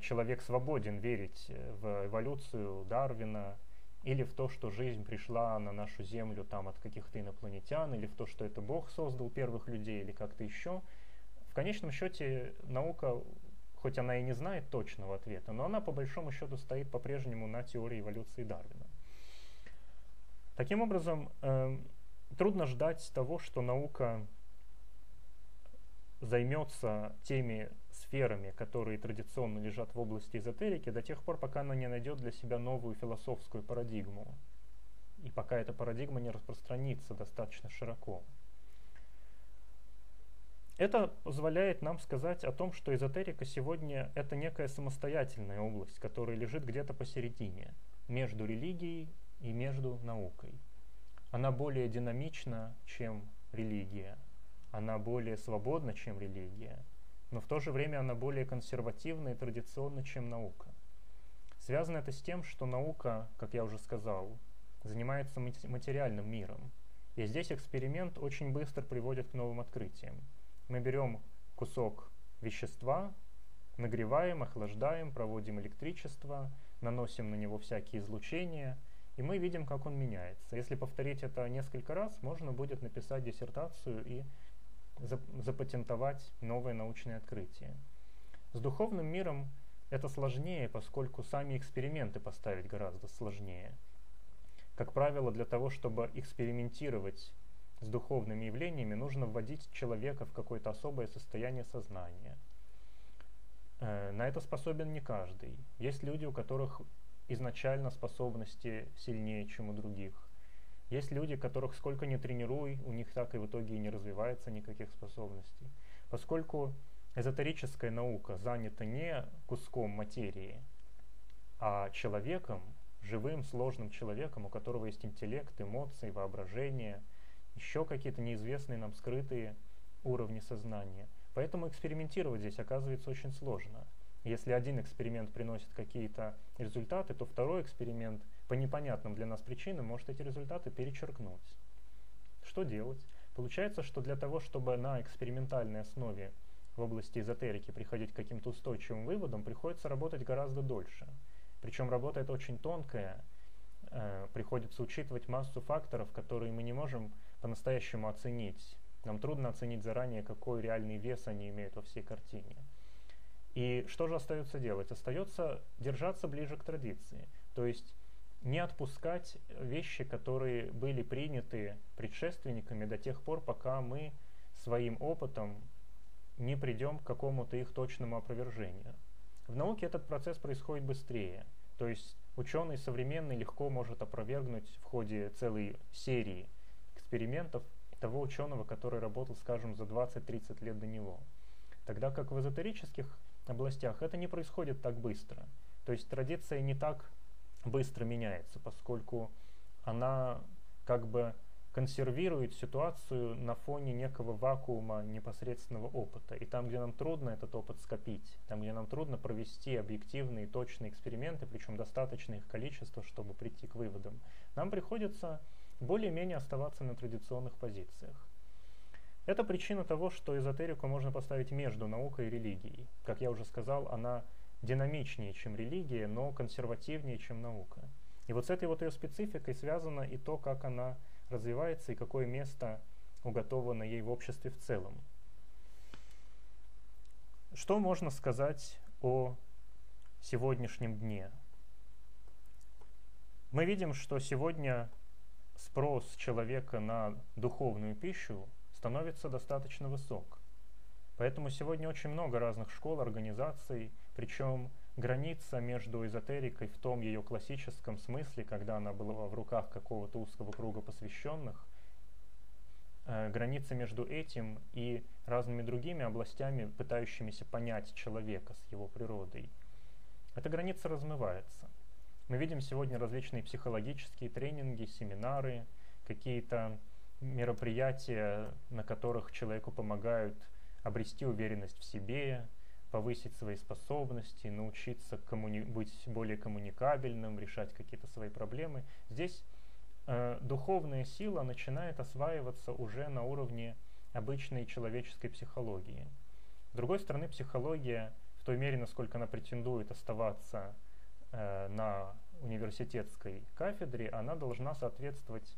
человек свободен верить в эволюцию Дарвина или в то, что жизнь пришла на нашу Землю там от каких-то инопланетян, или в то, что это Бог создал первых людей, или как-то еще, в конечном счете наука, хоть она и не знает точного ответа, но она по большому счету стоит по-прежнему на теории эволюции Дарвина. Таким образом, трудно ждать того, что наука займется теми сферами, которые традиционно лежат в области эзотерики, до тех пор, пока она не найдет для себя новую философскую парадигму. И пока эта парадигма не распространится достаточно широко. Это позволяет нам сказать о том, что эзотерика сегодня — это некая самостоятельная область, которая лежит где-то посередине, между религией и между наукой. Она более динамична, чем религия. Она более свободна, чем религия, но в то же время она более консервативна и традиционна, чем наука. Связано это с тем, что наука, как я уже сказал, занимается материальным миром, и здесь эксперимент очень быстро приводит к новым открытиям. Мы берем кусок вещества, нагреваем, охлаждаем, проводим электричество, наносим на него всякие излучения, и мы видим, как он меняется. Если повторить это несколько раз, можно будет написать диссертацию и запатентовать новые научные открытия. С духовным миром это сложнее, поскольку сами эксперименты поставить гораздо сложнее. Как правило, для того, чтобы экспериментировать с духовными явлениями, нужно вводить человека в какое-то особое состояние сознания. На это способен не каждый. Есть люди, у которых изначально способности сильнее, чем у других. Есть люди, которых сколько ни тренируй, у них так и в итоге и не развивается никаких способностей. Поскольку эзотерическая наука занята не куском материи, а человеком, живым, сложным человеком, у которого есть интеллект, эмоции, воображение, еще какие-то неизвестные нам скрытые уровни сознания. Поэтому экспериментировать здесь оказывается очень сложно. Если один эксперимент приносит какие-то результаты, то второй эксперимент по непонятным для нас причинам может эти результаты перечеркнуть. Что делать? Получается, что для того, чтобы на экспериментальной основе в области эзотерики приходить к каким-то устойчивым выводам, приходится работать гораздо дольше. Причем работа эта очень тонкая, приходится учитывать массу факторов, которые мы не можем по-настоящему оценить. Нам трудно оценить заранее, какой реальный вес они имеют во всей картине. И что же остается делать? Остается держаться ближе к традиции, то есть не отпускать вещи, которые были приняты предшественниками до тех пор, пока мы своим опытом не придем к какому-то их точному опровержению. В науке этот процесс происходит быстрее, то есть ученый современный легко может опровергнуть в ходе целой серии экспериментов того ученого, который работал, скажем, за 20-30 лет до него. Тогда как в эзотерических областях это не происходит так быстро. То есть традиция не так быстро меняется, поскольку она как бы консервирует ситуацию на фоне некого вакуума непосредственного опыта. И там, где нам трудно этот опыт скопить, там, где нам трудно провести объективные точные эксперименты, причем достаточное их количество, чтобы прийти к выводам, нам приходится более-менее оставаться на традиционных позициях. Это причина того, что эзотерику можно поставить между наукой и религией. Как я уже сказал, она динамичнее, чем религия, но консервативнее, чем наука. И вот с этой вот ее спецификой связано и то, как она развивается, и какое место уготовано ей в обществе в целом. Что можно сказать о сегодняшнем дне? Мы видим, что сегодня спрос человека на духовную пищу становится достаточно высок. Поэтому сегодня очень много разных школ, организаций, причем граница между эзотерикой в том ее классическом смысле, когда она была в руках какого-то узкого круга посвященных, граница между этим и разными другими областями, пытающимися понять человека с его природой, эта граница размывается. Мы видим сегодня различные психологические тренинги, семинары, какие-то мероприятия, на которых человеку помогают обрести уверенность в себе, повысить свои способности, научиться быть более коммуникабельным, решать какие-то свои проблемы. Здесь духовная сила начинает осваиваться уже на уровне обычной человеческой психологии. С другой стороны, психология, в той мере, насколько она претендует оставаться на университетской кафедре, она должна соответствовать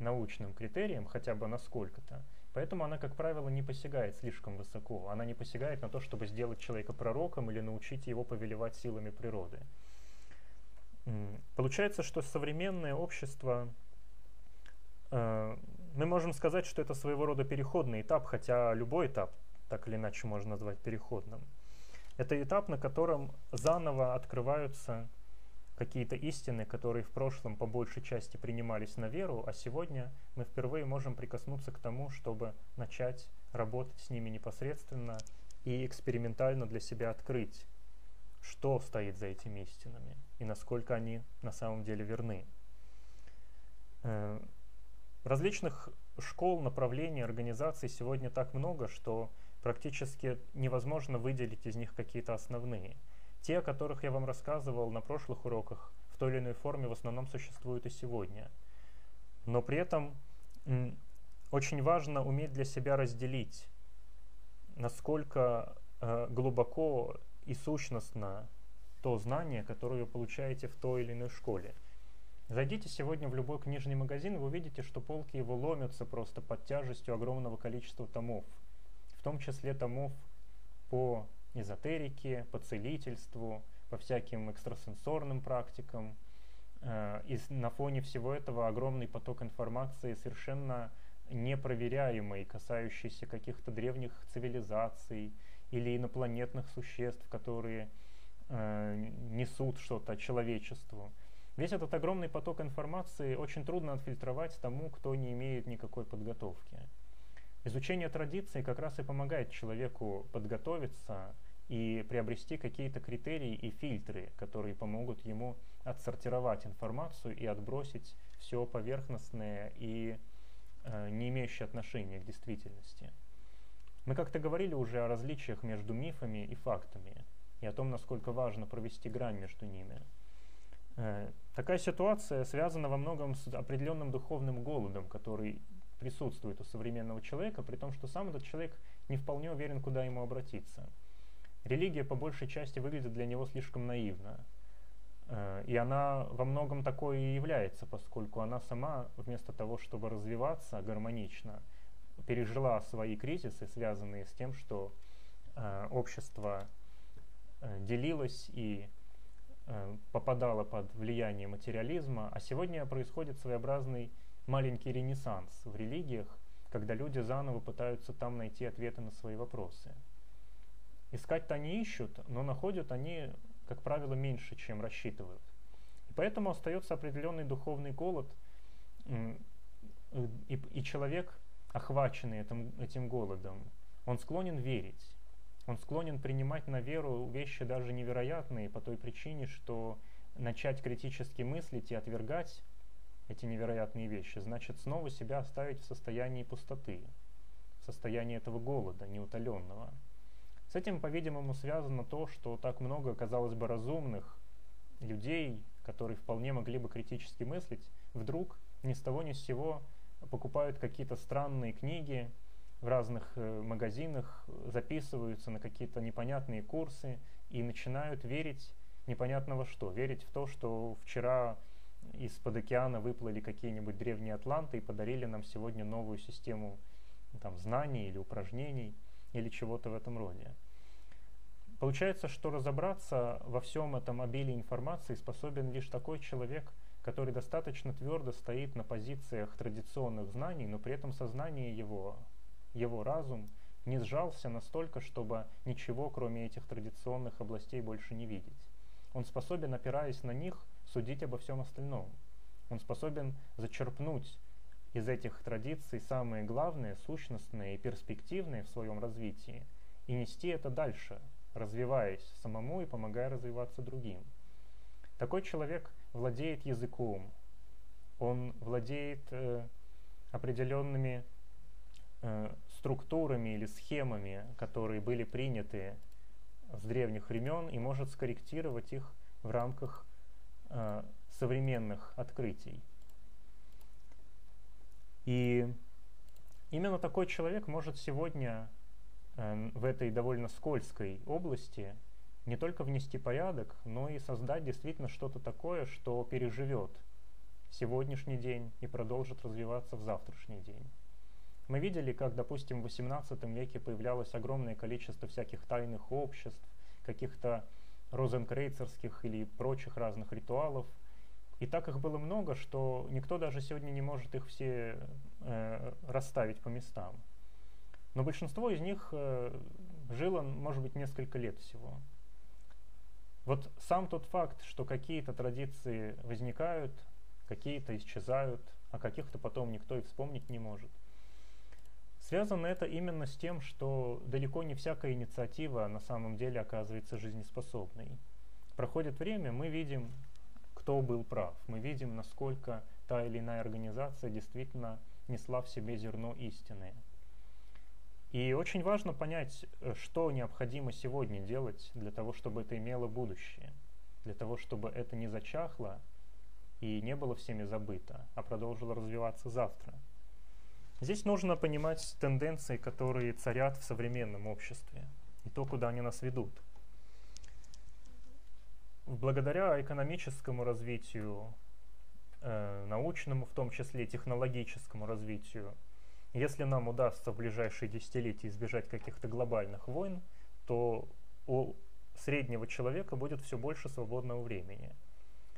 научным критериям, хотя бы насколько-то. Поэтому она, как правило, не посягает слишком высоко. Она не посягает на то, чтобы сделать человека пророком или научить его повелевать силами природы. Получается, что современное общество, мы можем сказать, что это своего рода переходный этап, хотя любой этап так или иначе можно назвать переходным. Это этап, на котором заново открываются какие-то истины, которые в прошлом по большей части принимались на веру, а сегодня мы впервые можем прикоснуться к тому, чтобы начать работать с ними непосредственно и экспериментально для себя открыть, что стоит за этими истинами и насколько они на самом деле верны. Различных школ, направлений, организаций сегодня так много, что практически невозможно выделить из них какие-то основные. Те, о которых я вам рассказывал на прошлых уроках, в той или иной форме в основном существуют и сегодня. Но при этом очень важно уметь для себя разделить, насколько глубоко и сущностно то знание, которое вы получаете в той или иной школе. Зайдите сегодня в любой книжный магазин, вы увидите, что полки его ломятся просто под тяжестью огромного количества томов. в том числе томов по эзотерике, по целительству, по всяким экстрасенсорным практикам. И на фоне всего этого огромный поток информации, совершенно непроверяемый, касающийся каких-то древних цивилизаций или инопланетных существ, которые несут что-то человечеству. Весь этот огромный поток информации очень трудно отфильтровать тому, кто не имеет никакой подготовки. Изучение традиций как раз и помогает человеку подготовиться и приобрести какие-то критерии и фильтры, которые помогут ему отсортировать информацию и отбросить все поверхностное и не имеющее отношения к действительности. Мы как-то говорили уже о различиях между мифами и фактами, и о том, насколько важно провести грань между ними. Такая ситуация связана во многом с определенным духовным голодом, который присутствует у современного человека, при том, что сам этот человек не вполне уверен, куда ему обратиться. Религия по большей части выглядит для него слишком наивно. И она во многом такой и является, поскольку она сама, вместо того, чтобы развиваться гармонично, пережила свои кризисы, связанные с тем, что общество делилось и попадало под влияние материализма. А сегодня происходит своеобразный маленький ренессанс в религиях, когда люди заново пытаются там найти ответы на свои вопросы. Искать-то они ищут, но находят они, как правило, меньше, чем рассчитывают. И поэтому остается определенный духовный голод, и человек, охваченный этим голодом, он склонен верить, он склонен принимать на веру вещи даже невероятные, по той причине, что начать критически мыслить и отвергать эти невероятные вещи, значит снова себя оставить в состоянии пустоты, в состоянии этого голода, неутоленного. С этим, по-видимому, связано то, что так много, казалось бы, разумных людей, которые вполне могли бы критически мыслить, вдруг ни с того ни с сего покупают какие-то странные книги в разных магазинах, записываются на какие-то непонятные курсы и начинают верить непонятно во что. Верить в то, что вчера из-под океана выплыли какие-нибудь древние атланты и подарили нам сегодня новую систему там, знаний или упражнений, или чего-то в этом роде. Получается, что разобраться во всем этом обилии информации способен лишь такой человек, который достаточно твердо стоит на позициях традиционных знаний, но при этом сознание его разум не сжался настолько, чтобы ничего, кроме этих традиционных областей, больше не видеть. Он способен, опираясь на них, судить обо всем остальном. Он способен зачерпнуть из этих традиций самые главные, сущностные и перспективные в своем развитии, и нести это дальше, развиваясь самому и помогая развиваться другим. Такой человек владеет языком, он владеет определенными структурами или схемами, которые были приняты с древних времен, и может скорректировать их в рамках современных открытий. И именно такой человек может сегодня в этой довольно скользкой области не только внести порядок, но и создать действительно что-то такое, что переживет сегодняшний день и продолжит развиваться в завтрашний день. Мы видели, как, допустим, в XVIII веке появлялось огромное количество всяких тайных обществ, каких-то розенкрейцерских или прочих разных ритуалов. И так их было много, что никто даже сегодня не может их все расставить по местам. Но большинство из них жило, может быть, несколько лет всего. Вот сам тот факт, что какие-то традиции возникают, какие-то исчезают, а каких-то потом никто и вспомнить не может. Связано это именно с тем, что далеко не всякая инициатива на самом деле оказывается жизнеспособной. Проходит время, мы видим, кто был прав. Мы видим, насколько та или иная организация действительно несла в себе зерно истины. И очень важно понять, что необходимо сегодня делать для того, чтобы это имело будущее, для того, чтобы это не зачахло и не было всеми забыто, а продолжило развиваться завтра. Здесь нужно понимать тенденции, которые царят в современном обществе, и то, куда они нас ведут. Благодаря экономическому развитию, научному, в том числе технологическому развитию, Если нам удастся в ближайшие десятилетия избежать каких-то глобальных войн, то у среднего человека будет все больше свободного времени.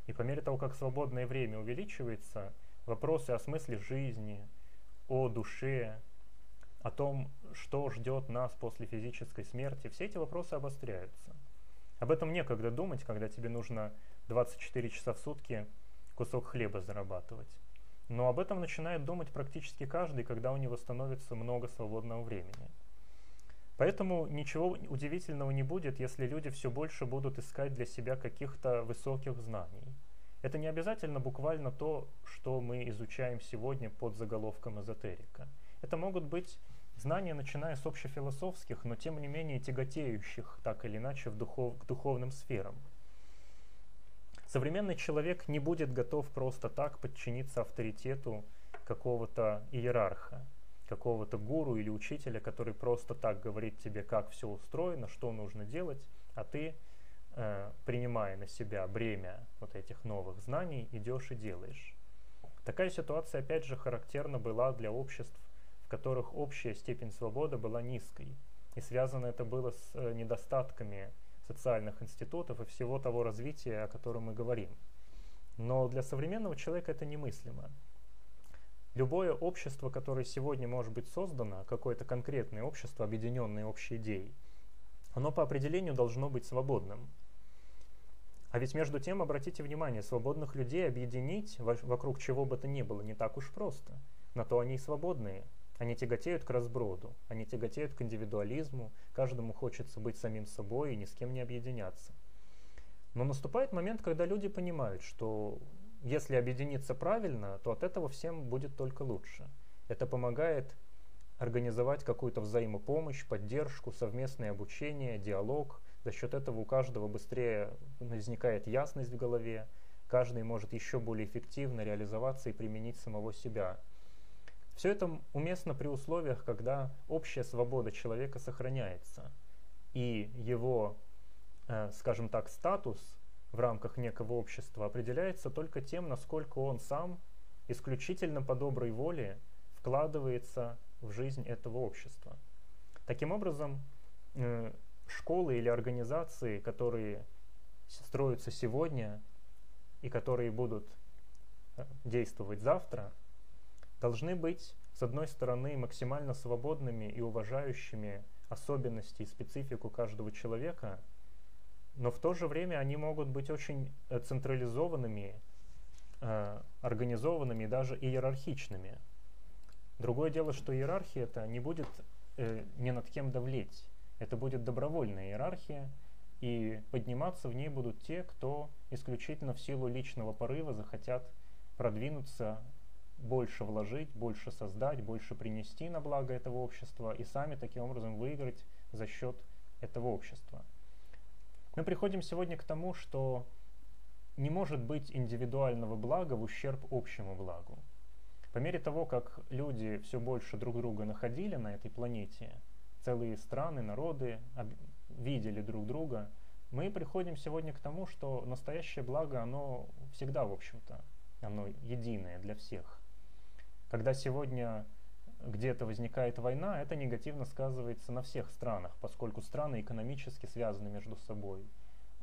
И по мере того, как свободное время увеличивается, вопросы о смысле жизни, о душе, о том, что ждет нас после физической смерти, все эти вопросы обостряются. Об этом некогда думать, когда тебе нужно 24 часа в сутки кусок хлеба зарабатывать. Но об этом начинает думать практически каждый, когда у него становится много свободного времени. Поэтому ничего удивительного не будет, если люди все больше будут искать для себя каких-то высоких знаний. Это не обязательно буквально то, что мы изучаем сегодня под заголовком эзотерика. Это могут быть знания, начиная с общефилософских, но тем не менее тяготеющих так или иначе к духовным сферам. Современный человек не будет готов просто так подчиниться авторитету какого-то иерарха, какого-то гуру или учителя, который просто так говорит тебе, как все устроено, что нужно делать, а ты, принимая на себя бремя вот этих новых знаний, идешь и делаешь. Такая ситуация, опять же, характерна была для обществ, в которых общая степень свободы была низкой, и связано это было с недостатками социальных институтов и всего того развития, о котором мы говорим. Но для современного человека это немыслимо. Любое общество, которое сегодня может быть создано, какое-то конкретное общество, объединенное общей идеей, оно по определению должно быть свободным. А ведь между тем, обратите внимание, свободных людей объединить вокруг чего бы то ни было не так уж просто. На то они и свободные. Они тяготеют к разброду, они тяготеют к индивидуализму, каждому хочется быть самим собой и ни с кем не объединяться. Но наступает момент, когда люди понимают, что если объединиться правильно, то от этого всем будет только лучше. Это помогает организовать какую-то взаимопомощь, поддержку, совместное обучение, диалог. За счет этого у каждого быстрее возникает ясность в голове, каждый может еще более эффективно реализоваться и применить самого себя. Все это уместно при условиях, когда общая свобода человека сохраняется, и его, скажем так, статус в рамках некого общества определяется только тем, насколько он сам исключительно по доброй воле вкладывается в жизнь этого общества. Таким образом, школы или организации, которые строятся сегодня и которые будут действовать завтра, должны быть, с одной стороны, максимально свободными и уважающими особенности и специфику каждого человека, но в то же время они могут быть очень централизованными, организованными и даже иерархичными. Другое дело, что иерархия это не будет ни над кем давлеть, это будет добровольная иерархия, и подниматься в ней будут те, кто исключительно в силу личного порыва захотят продвинуться, больше вложить, больше создать, больше принести на благо этого общества и сами таким образом выиграть за счет этого общества. Мы приходим сегодня к тому, что не может быть индивидуального блага в ущерб общему благу. По мере того, как люди все больше друг друга находили на этой планете, целые страны, народы видели друг друга, мы приходим сегодня к тому, что настоящее благо, оно всегда, в общем-то, оно единое для всех. Когда сегодня где-то возникает война, это негативно сказывается на всех странах, поскольку страны экономически связаны между собой.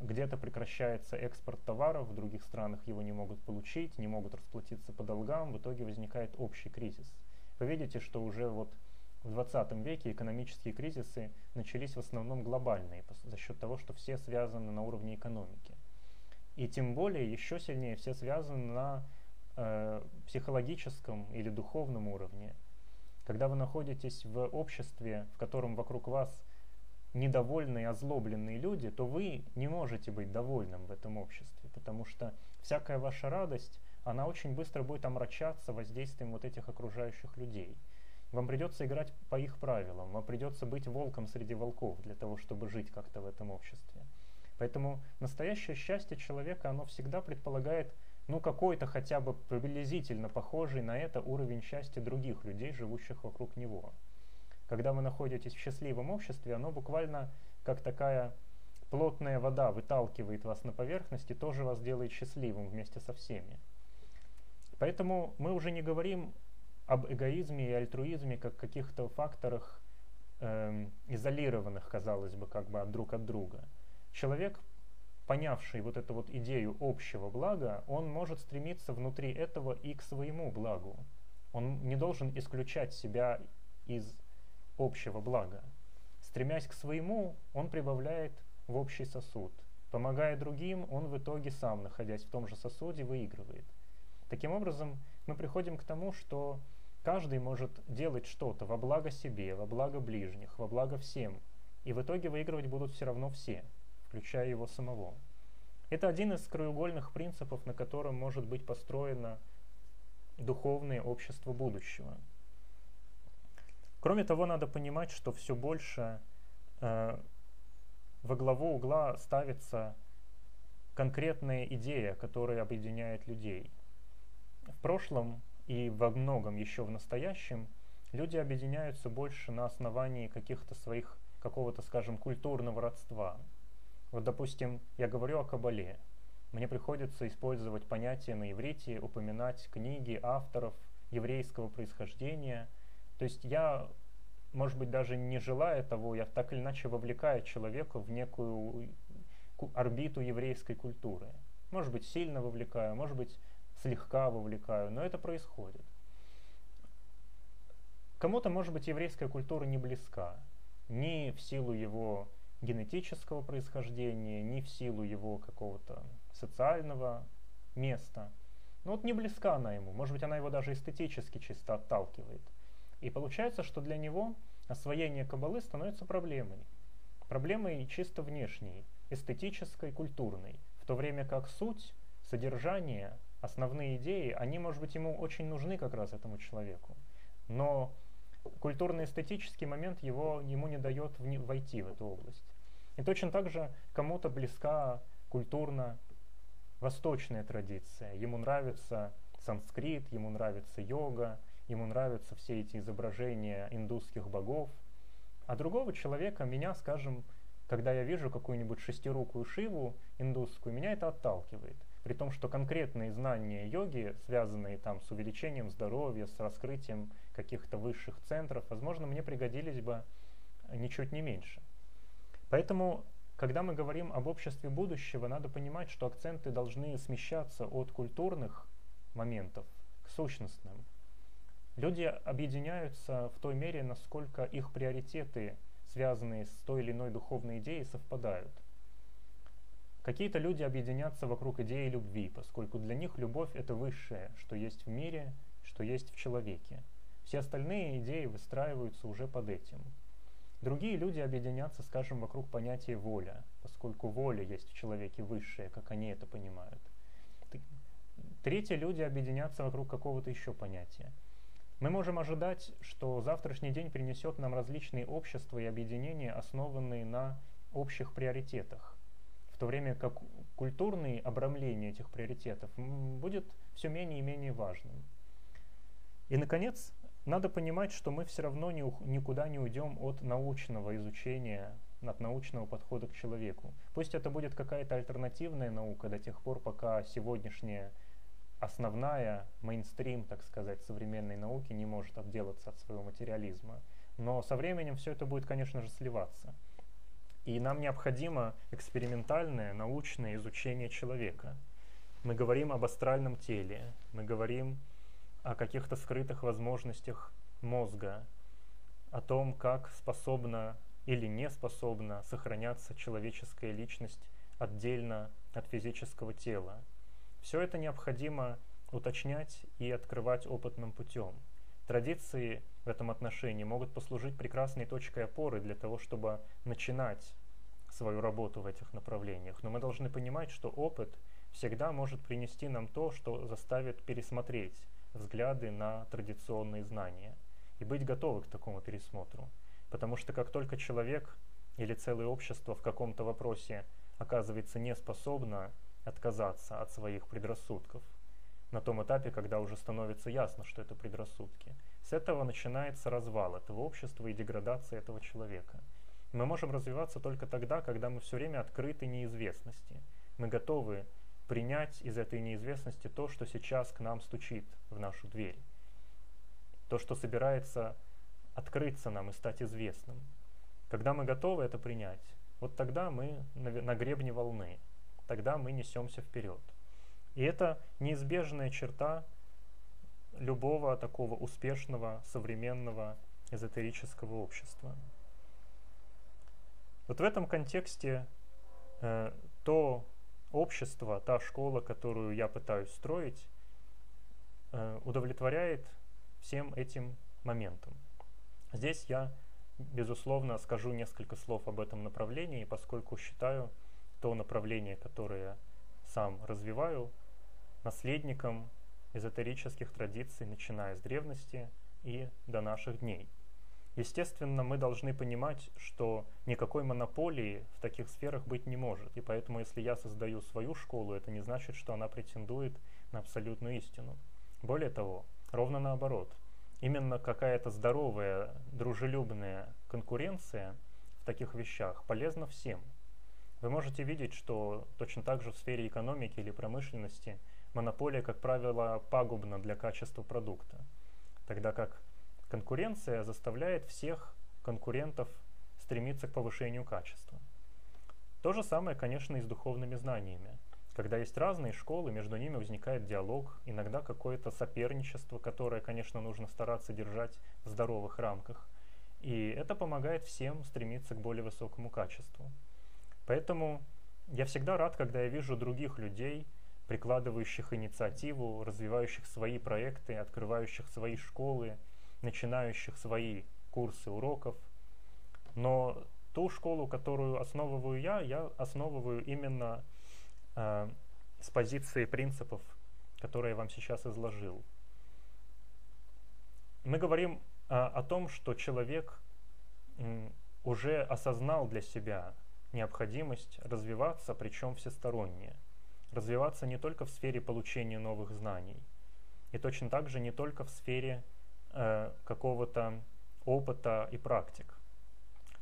Где-то прекращается экспорт товаров, в других странах его не могут получить, не могут расплатиться по долгам, в итоге возникает общий кризис. Вы видите, что уже вот в 20 веке экономические кризисы начались в основном глобальные, за счет того, что все связаны на уровне экономики. И тем более еще сильнее все связаны на психологическом или духовном уровне. Когда вы находитесь в обществе, в котором вокруг вас недовольные, озлобленные люди, то вы не можете быть довольным в этом обществе, потому что всякая ваша радость, она очень быстро будет омрачаться воздействием вот этих окружающих людей. Вам придется играть по их правилам, вам придется быть волком среди волков для того, чтобы жить как-то в этом обществе. Поэтому настоящее счастье человека, оно всегда предполагает ну какой-то хотя бы приблизительно похожий на это уровень счастья других людей, живущих вокруг него. Когда вы находитесь в счастливом обществе, оно буквально как такая плотная вода выталкивает вас на поверхность и тоже вас делает счастливым вместе со всеми. Поэтому мы уже не говорим об эгоизме и альтруизме как каких-то факторах, изолированных, казалось бы, как бы друг от друга. Человек, понявший вот эту вот идею общего блага, он может стремиться внутри этого и к своему благу. Он не должен исключать себя из общего блага. Стремясь к своему, он прибавляет в общий сосуд. Помогая другим, он в итоге сам, находясь в том же сосуде, выигрывает. Таким образом, мы приходим к тому, что каждый может делать что-то во благо себе, во благо ближних, во благо всем. И в итоге выигрывать будут все равно все, включая его самого. Это один из краеугольных принципов, на котором может быть построено духовное общество будущего. Кроме того, надо понимать, что все больше во главу угла ставится конкретная идея, которая объединяет людей. В прошлом и во многом еще в настоящем люди объединяются больше на основании каких-то своих, какого-то, скажем, культурного родства. Вот, допустим, я говорю о Кабале. Мне приходится использовать понятия на иврите, упоминать книги авторов еврейского происхождения. То есть я, может быть, даже не желая того, я так или иначе вовлекаю человека в некую орбиту еврейской культуры. Может быть, сильно вовлекаю, может быть, слегка вовлекаю, но это происходит. Кому-то, может быть, еврейская культура не близка, ни в силу его генетического происхождения, ни в силу его какого-то социального места. Но вот не близка она ему, может быть, она его даже эстетически чисто отталкивает. И получается, что для него освоение кабалы становится проблемой. Проблемой чисто внешней, эстетической, культурной. В то время как суть, содержание, основные идеи, они, может быть, ему очень нужны как раз этому человеку. Но культурно-эстетический момент ему не дает войти в эту область. И точно так же кому-то близка культурно-восточная традиция. Ему нравится санскрит, ему нравится йога, ему нравятся все эти изображения индусских богов. А другого человека, меня, скажем, когда я вижу какую-нибудь шестирукую Шиву индусскую, меня это отталкивает. При том, что конкретные знания йоги, связанные там с увеличением здоровья, с раскрытием каких-то высших центров, возможно, мне пригодились бы ничуть не меньше. Поэтому, когда мы говорим об обществе будущего, надо понимать, что акценты должны смещаться от культурных моментов к сущностным. Люди объединяются в той мере, насколько их приоритеты, связанные с той или иной духовной идеей, совпадают. Какие-то люди объединятся вокруг идеи любви, поскольку для них любовь — это высшее, что есть в мире, что есть в человеке. Все остальные идеи выстраиваются уже под этим. Другие люди объединятся, скажем, вокруг понятия воля, поскольку воля есть в человеке высшее, как они это понимают. Третьи люди объединятся вокруг какого-то еще понятия. Мы можем ожидать, что завтрашний день принесет нам различные общества и объединения, основанные на общих приоритетах, в то время как культурное обрамление этих приоритетов будет все менее и менее важным. И, наконец, надо понимать, что мы все равно никуда не уйдем от научного изучения, от научного подхода к человеку. Пусть это будет какая-то альтернативная наука до тех пор, пока сегодняшняя основная, мейнстрим, так сказать, современной науки не может отделаться от своего материализма. Но со временем все это будет, конечно же, сливаться. И нам необходимо экспериментальное, научное изучение человека. Мы говорим об астральном теле, мы говорим о каких-то скрытых возможностях мозга, о том, как способна или не способна сохраняться человеческая личность отдельно от физического тела. Все это необходимо уточнять и открывать опытным путем. Традиции в этом отношении могут послужить прекрасной точкой опоры для того, чтобы начинать свою работу в этих направлениях. Но мы должны понимать, что опыт всегда может принести нам то, что заставит пересмотреть взгляды на традиционные знания и быть готовы к такому пересмотру. Потому что как только человек или целое общество в каком-то вопросе оказывается неспособно отказаться от своих предрассудков на том этапе, когда уже становится ясно, что это предрассудки, с этого начинается развал этого общества и деградация этого человека. Мы можем развиваться только тогда, когда мы все время открыты неизвестности. Мы готовы принять из этой неизвестности то, что сейчас к нам стучит в нашу дверь. то, что собирается открыться нам и стать известным. Когда мы готовы это принять, вот тогда мы на гребне волны, тогда мы несемся вперед. И это неизбежная черта любого такого успешного, современного, эзотерического общества. Вот в этом контексте то общество, та школа, которую я пытаюсь строить, удовлетворяет всем этим моментам. Здесь я, безусловно, скажу несколько слов об этом направлении, поскольку считаю то направление, которое сам развиваю, наследником эзотерических традиций, начиная с древности и до наших дней. Естественно, мы должны понимать, что никакой монополии в таких сферах быть не может, и поэтому, если я создаю свою школу, это не значит, что она претендует на абсолютную истину. Более того, ровно наоборот, именно какая-то здоровая, дружелюбная конкуренция в таких вещах полезна всем. Вы можете видеть, что точно так же в сфере экономики или промышленности монополия, как правило, пагубна для качества продукта, тогда как конкуренция заставляет всех конкурентов стремиться к повышению качества. То же самое, конечно, и с духовными знаниями. Когда есть разные школы, между ними возникает диалог, иногда какое-то соперничество, которое, конечно, нужно стараться держать в здоровых рамках. И это помогает всем стремиться к более высокому качеству. Поэтому я всегда рад, когда я вижу других людей, прикладывающих инициативу, развивающих свои проекты, открывающих свои школы, начинающих свои курсы уроков. Но ту школу, которую основываю я основываю именно с позиции принципов, которые я вам сейчас изложил. Мы говорим о том, что человек уже осознал для себя необходимость развиваться, причем всесторонне. Развиваться не только в сфере получения новых знаний, и точно так же не только в сфере какого-то опыта и практик.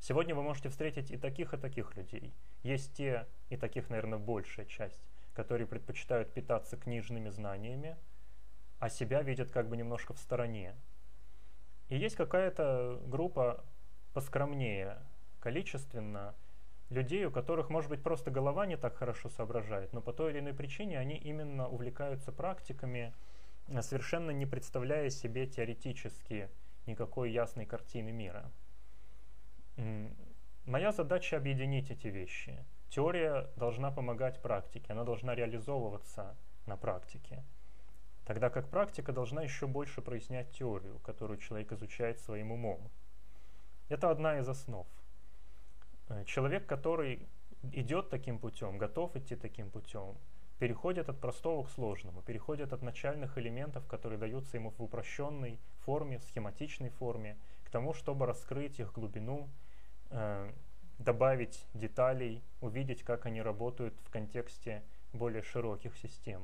Сегодня вы можете встретить и таких людей. Есть те, и таких, наверное, большая часть, которые предпочитают питаться книжными знаниями, а себя видят как бы немножко в стороне. И есть какая-то группа поскромнее количественно, людей, у которых, может быть, просто голова не так хорошо соображает, но по той или иной причине они именно увлекаются практиками, совершенно не представляя себе теоретически никакой ясной картины мира. Моя задача — объединить эти вещи. Теория должна помогать практике, она должна реализовываться на практике, тогда как практика должна еще больше прояснять теорию, которую человек изучает своим умом. Это одна из основ. Человек, который идет таким путем, готов идти таким путем, переходит от простого к сложному, переходит от начальных элементов, которые даются ему в упрощенной форме, в схематичной форме, к тому, чтобы раскрыть их глубину, добавить деталей, увидеть, как они работают в контексте более широких систем.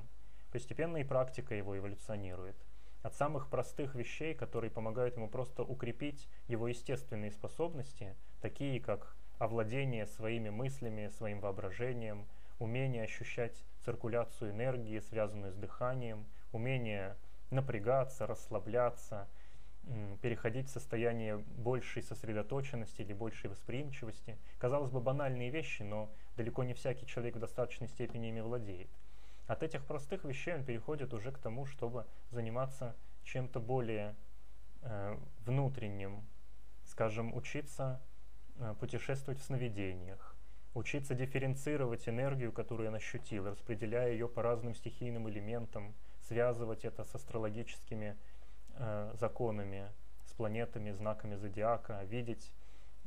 Постепенно и практика его эволюционирует. От самых простых вещей, которые помогают ему просто укрепить его естественные способности, такие как овладение своими мыслями, своим воображением, умение ощущать циркуляцию энергии, связанную с дыханием, умение напрягаться, расслабляться, переходить в состояние большей сосредоточенности или большей восприимчивости. Казалось бы, банальные вещи, но далеко не всякий человек в достаточной степени ими владеет. От этих простых вещей он переходит уже к тому, чтобы заниматься чем-то более внутренним, скажем, учиться путешествовать в сновидениях, учиться дифференцировать энергию, которую он ощутил, распределяя ее по разным стихийным элементам, связывать это с астрологическими законами, с планетами, знаками зодиака, видеть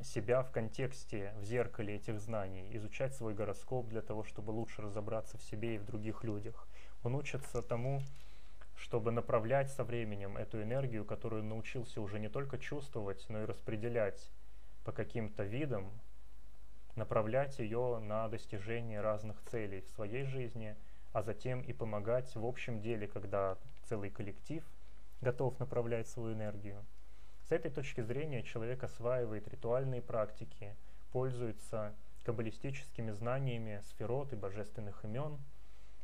себя в контексте, в зеркале этих знаний, изучать свой гороскоп для того, чтобы лучше разобраться в себе и в других людях. Он учится тому, чтобы направлять со временем эту энергию, которую он научился уже не только чувствовать, но и распределять по каким-то видам, направлять ее на достижение разных целей в своей жизни, а затем и помогать в общем деле, когда целый коллектив готов направлять свою энергию. С этой точки зрения человек осваивает ритуальные практики, пользуется каббалистическими знаниями сферот и божественных имен,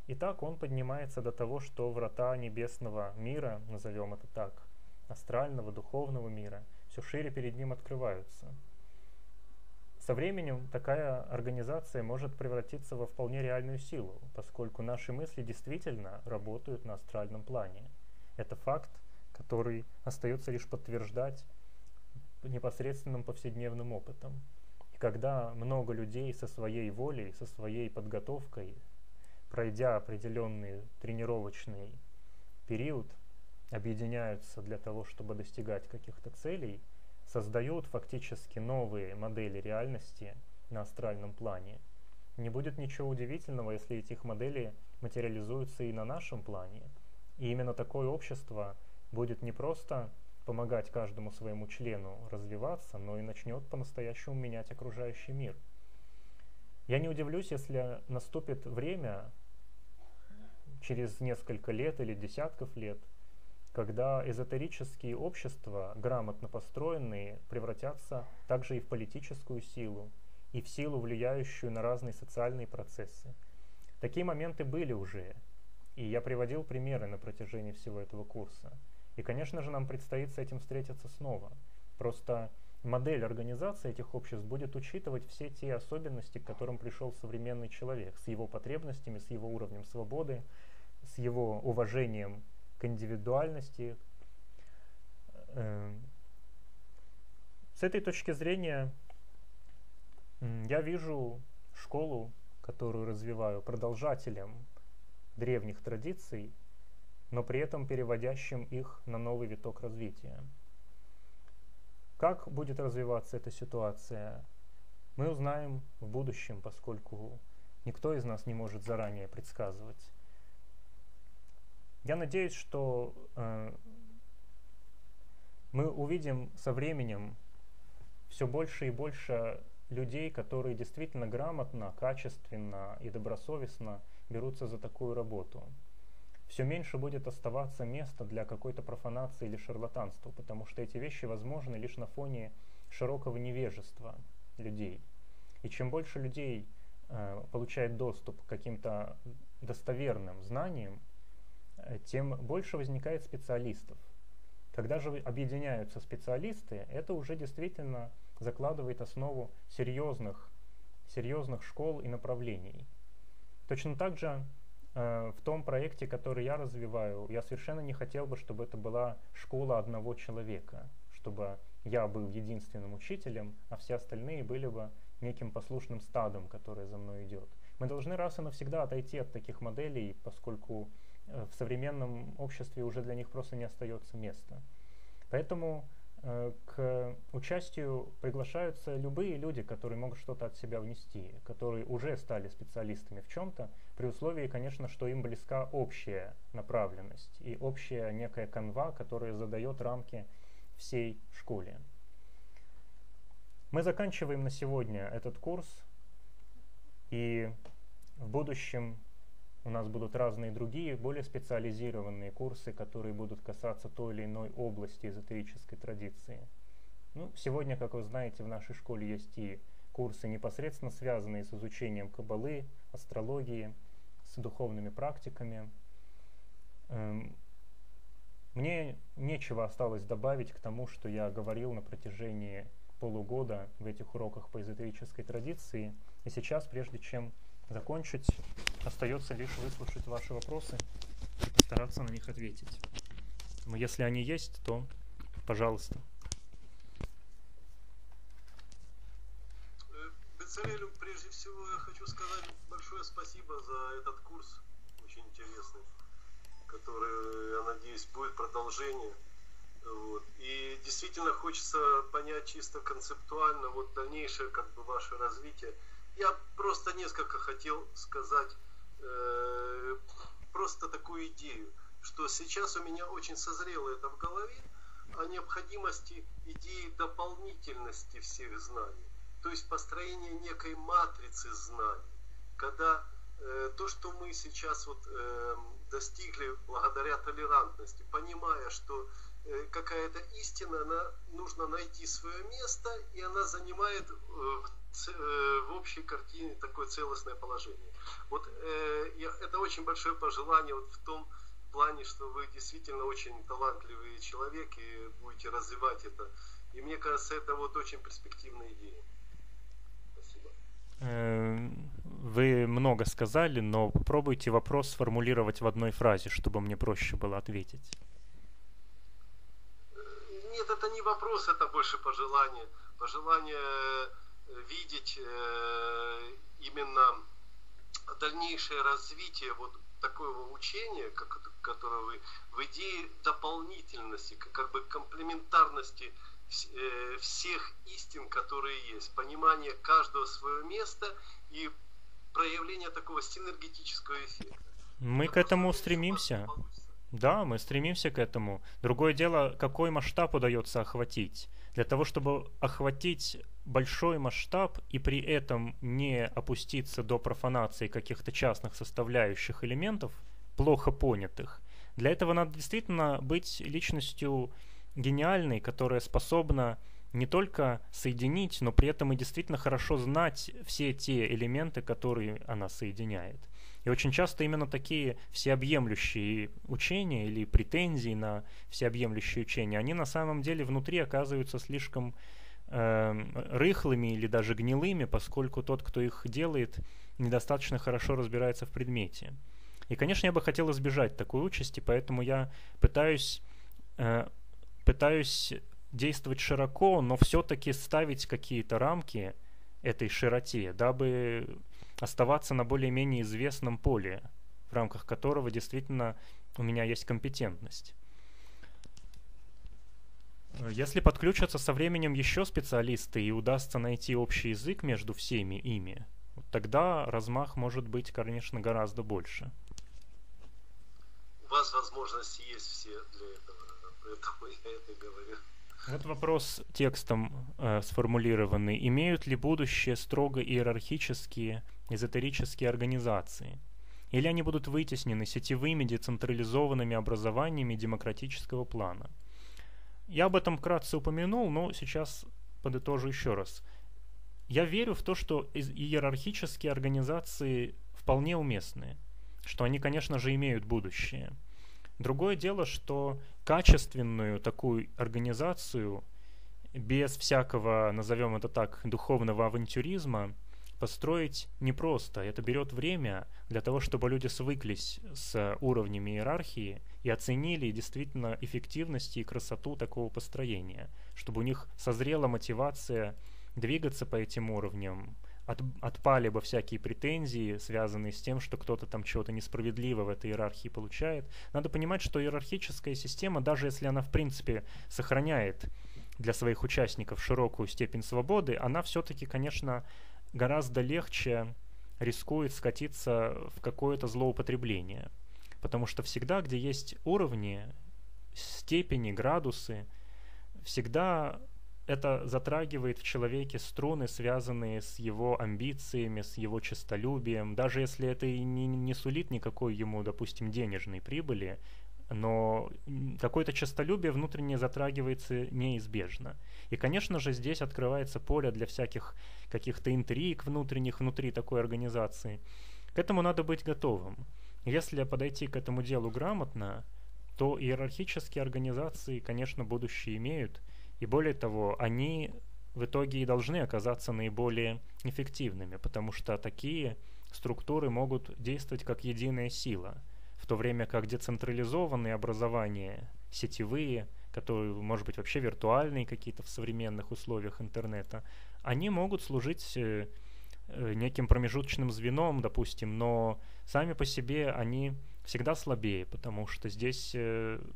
и так он поднимается до того, что врата небесного мира, назовем это так, астрального, духовного мира, все шире перед ним открываются. Со временем такая организация может превратиться во вполне реальную силу, поскольку наши мысли действительно работают на астральном плане. Это факт, который остается лишь подтверждать непосредственным повседневным опытом. И когда много людей со своей волей, со своей подготовкой, пройдя определенный тренировочный период, объединяются для того, чтобы достигать каких-то целей, создают фактически новые модели реальности на астральном плане. Не будет ничего удивительного, если эти их модели материализуются и на нашем плане. И именно такое общество будет не просто помогать каждому своему члену развиваться, но и начнет по-настоящему менять окружающий мир. Я не удивлюсь, если наступит время, через несколько лет или десятков лет, когда эзотерические общества, грамотно построенные, превратятся также и в политическую силу, и в силу, влияющую на разные социальные процессы. Такие моменты были уже, и я приводил примеры на протяжении всего этого курса. И, конечно же, нам предстоит с этим встретиться снова. Просто модель организации этих обществ будет учитывать все те особенности, к которым пришел современный человек, с его потребностями, с его уровнем свободы, с его уважением к индивидуальности. С этой точки зрения я вижу школу, которую развиваю, продолжателем древних традиций, но при этом переводящим их на новый виток развития. Как будет развиваться эта ситуация, мы узнаем в будущем, поскольку никто из нас не может заранее предсказывать. Я надеюсь, что мы увидим со временем все больше и больше людей, которые действительно грамотно, качественно и добросовестно берутся за такую работу. Все меньше будет оставаться места для какой-то профанации или шарлатанства, потому что эти вещи возможны лишь на фоне широкого невежества людей. И чем больше людей получает доступ к каким-то достоверным знаниям, тем больше возникает специалистов. Когда же объединяются специалисты, это уже действительно закладывает основу серьезных школ и направлений. Точно так же в том проекте, который я развиваю, я совершенно не хотел бы, чтобы это была школа одного человека, чтобы я был единственным учителем, а все остальные были бы неким послушным стадом, которое за мной идет. Мы должны раз и навсегда отойти от таких моделей, поскольку в современном обществе уже для них просто не остается места. Поэтому к участию приглашаются любые люди, которые могут что-то от себя внести, которые уже стали специалистами в чем-то, при условии, конечно, что им близка общая направленность и общая некая канва, которая задает рамки всей школе. Мы заканчиваем на сегодня этот курс, и в будущем у нас будут разные другие, более специализированные курсы, которые будут касаться той или иной области эзотерической традиции. Ну, сегодня, как вы знаете, в нашей школе есть и курсы, непосредственно связанные с изучением каббалы, астрологии, с духовными практиками. Мне нечего осталось добавить к тому, что я говорил на протяжении полугода в этих уроках по эзотерической традиции. И сейчас, прежде чем закончить, остается лишь выслушать ваши вопросы и постараться на них ответить. Но если они есть, то пожалуйста. Бетсалелю, прежде всего, я хочу сказать большое спасибо за этот курс, очень интересный, который, я надеюсь, будет продолжение. Вот. И действительно хочется понять чисто концептуально вот дальнейшее как бы ваше развитие. Я просто несколько хотел сказать, просто такую идею, что сейчас у меня очень созрело это в голове, о необходимости идеи дополнительности всех знаний, то есть построение некой матрицы знаний, когда то, что мы сейчас вот, достигли благодаря толерантности, понимая, что какая-то истина, она, нужно найти свое место, и она занимает в общей картине такое целостное положение. Вот это очень большое пожелание вот в том плане, что вы действительно очень талантливый человек и будете развивать это. И мне кажется, это вот очень перспективная идея. Спасибо. Вы много сказали, но попробуйте вопрос сформулировать в одной фразе, чтобы мне проще было ответить. Нет, это не вопрос, это больше пожелание. Пожелание видеть именно дальнейшее развитие вот такого учения, которое вы, в идее дополнительности, как бы комплементарности всех истин, которые есть, понимание каждого своего места и проявление такого синергетического эффекта. Мы к этому стремимся. Да, мы стремимся к этому. Другое дело, какой масштаб удается охватить. Для того, чтобы охватить большой масштаб и при этом не опуститься до профанации каких-то частных составляющих элементов, плохо понятых, для этого надо действительно быть личностью гениальной, которая способна не только соединить, но при этом и действительно хорошо знать все те элементы, которые она соединяет. И очень часто именно такие всеобъемлющие учения или претензии на всеобъемлющие учения, они на самом деле внутри оказываются слишком рыхлыми или даже гнилыми, поскольку тот, кто их делает, недостаточно хорошо разбирается в предмете. И, конечно, я бы хотел избежать такой участи, поэтому я пытаюсь действовать широко, но все-таки ставить какие-то рамки этой широте, дабы оставаться на более-менее известном поле, в рамках которого действительно у меня есть компетентность. Если подключатся со временем еще специалисты и удастся найти общий язык между всеми ими, тогда размах может быть, конечно, гораздо больше. У вас возможности есть все для этого, поэтому я это говорю. Вот вопрос текстом сформулированный. Имеют ли будущее строго иерархические эзотерические организации? Или они будут вытеснены сетевыми децентрализованными образованиями демократического плана? Я об этом вкратце упомянул, но сейчас подытожу еще раз. Я верю в то, что иерархические организации вполне уместны, что они, конечно же, имеют будущее. Другое дело, что качественную такую организацию, без всякого, назовем это так, духовного авантюризма, построить непросто. Это берет время для того, чтобы люди свыклись с уровнями иерархии и оценили действительно эффективность и красоту такого построения, чтобы у них созрела мотивация двигаться по этим уровням, отпали бы всякие претензии, связанные с тем, что кто-то там чего-то несправедливо в этой иерархии получает. Надо понимать, что иерархическая система, даже если она в принципе сохраняет для своих участников широкую степень свободы, она все-таки, конечно, гораздо легче рискует скатиться в какое-то злоупотребление. Потому что всегда, где есть уровни, степени, градусы, всегда это затрагивает в человеке струны, связанные с его амбициями, с его честолюбием. Даже если это и не сулит никакой ему, допустим, денежной прибыли, но какое-то честолюбие внутренне затрагивается неизбежно. И, конечно же, здесь открывается поле для всяких каких-то интриг внутренних внутри такой организации. К этому надо быть готовым. Если подойти к этому делу грамотно, то иерархические организации, конечно, будущее имеют. И более того, они в итоге и должны оказаться наиболее эффективными, потому что такие структуры могут действовать как единая сила, в то время как децентрализованные образования, сетевые, которые, может быть, вообще виртуальные какие-то в современных условиях интернета, они могут служить неким промежуточным звеном, допустим, но сами по себе они всегда слабее, потому что здесь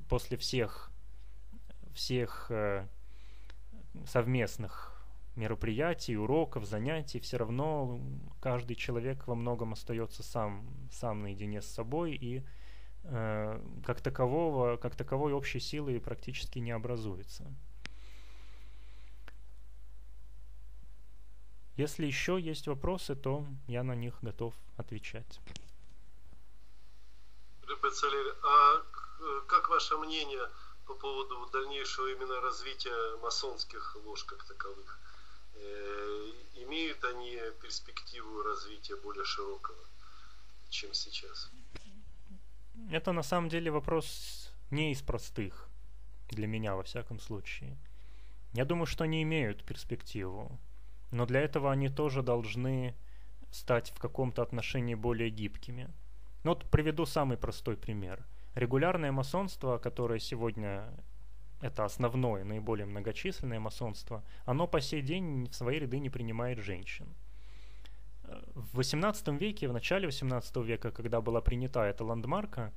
после всех совместных мероприятий, уроков, занятий, все равно каждый человек во многом остается сам наедине с собой и как таковой общей силы практически не образуется. Если еще есть вопросы, то я на них готов отвечать. Betsalel, а как ваше мнение по поводу дальнейшего именно развития масонских лож как таковых? Имеют они перспективу развития более широкого, чем сейчас? Это на самом деле вопрос не из простых, для меня во всяком случае. Я думаю, что они имеют перспективу, но для этого они тоже должны стать в каком-то отношении более гибкими. Ну вот приведу самый простой пример. Регулярное масонство, которое сегодня это основное, наиболее многочисленное масонство, оно по сей день в свои ряды не принимает женщин. В XVIII веке, в начале XVIII века, когда была принята эта ландмарка,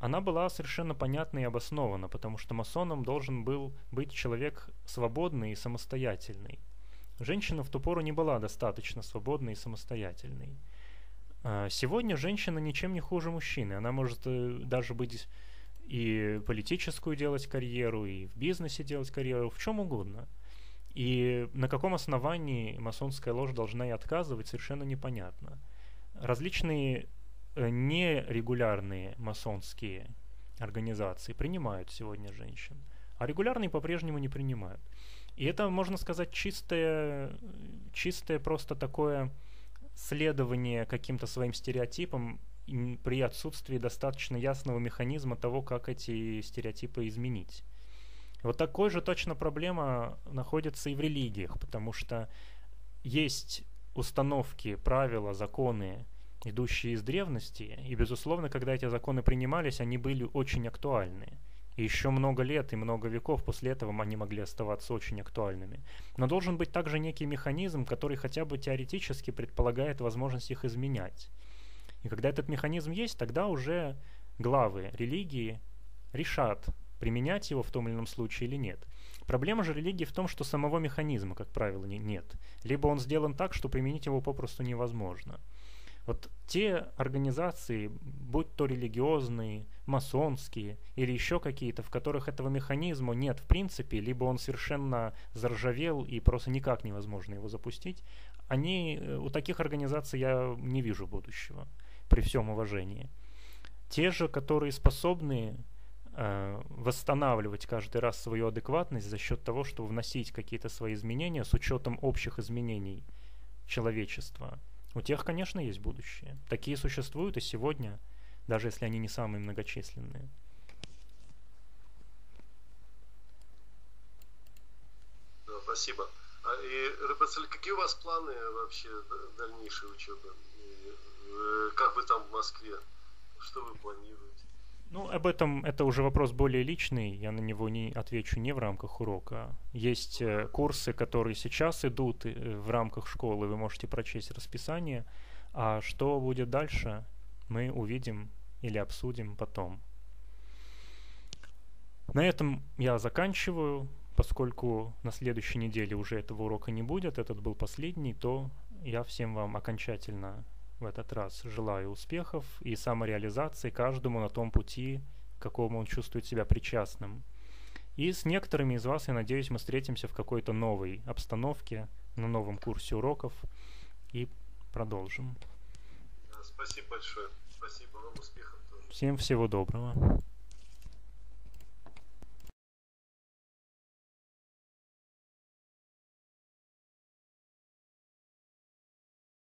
она была совершенно понятна и обоснована, потому что масоном должен был быть человек свободный и самостоятельный. Женщина в ту пору не была достаточно свободной и самостоятельной. Сегодня женщина ничем не хуже мужчины. Она может даже быть и политическую делать карьеру, и в бизнесе делать карьеру, в чем угодно. И на каком основании масонская ложь должна и отказывать, совершенно непонятно. Различные нерегулярные масонские организации принимают сегодня женщин, а регулярные по-прежнему не принимают. И это, можно сказать, чистое просто такое следование каким-то своим стереотипам при отсутствии достаточно ясного механизма того, как эти стереотипы изменить. Вот такой же точно проблема находится и в религиях, потому что есть установки, правила, законы, идущие из древности, и, безусловно, когда эти законы принимались, они были очень актуальны. И еще много лет и много веков после этого они могли оставаться очень актуальными. Но должен быть также некий механизм, который хотя бы теоретически предполагает возможность их изменять. И когда этот механизм есть, тогда уже главы религии решат, применять его в том или ином случае или нет. Проблема же религии в том, что самого механизма, как правило, нет. Либо он сделан так, что применить его попросту невозможно. Вот те организации, будь то религиозные, масонские или еще какие-то, в которых этого механизма нет в принципе, либо он совершенно заржавел и просто никак невозможно его запустить, у таких организаций я не вижу будущего, при всем уважении. Те же, которые способны восстанавливать каждый раз свою адекватность за счет того, чтобы вносить какие-то свои изменения с учетом общих изменений человечества, у тех, конечно, есть будущее. Такие существуют и сегодня, даже если они не самые многочисленные. Да, спасибо. И, Рыбацель, какие у вас планы вообще дальнейшей учебы? И, как вы там в Москве? Что вы планируете? Ну, об этом это уже вопрос более личный, я на него не отвечу не в рамках урока. Есть курсы, которые сейчас идут в рамках школы, вы можете прочесть расписание, а что будет дальше, мы увидим или обсудим потом. На этом я заканчиваю, поскольку на следующей неделе уже этого урока не будет, этот был последний, то я всем вам окончательно в этот раз желаю успехов и самореализации каждому на том пути, к какому он чувствует себя причастным. И с некоторыми из вас, я надеюсь, мы встретимся в какой-то новой обстановке, на новом курсе уроков и продолжим. Спасибо большое. Спасибо. Вам успехов тоже. Всем всего доброго.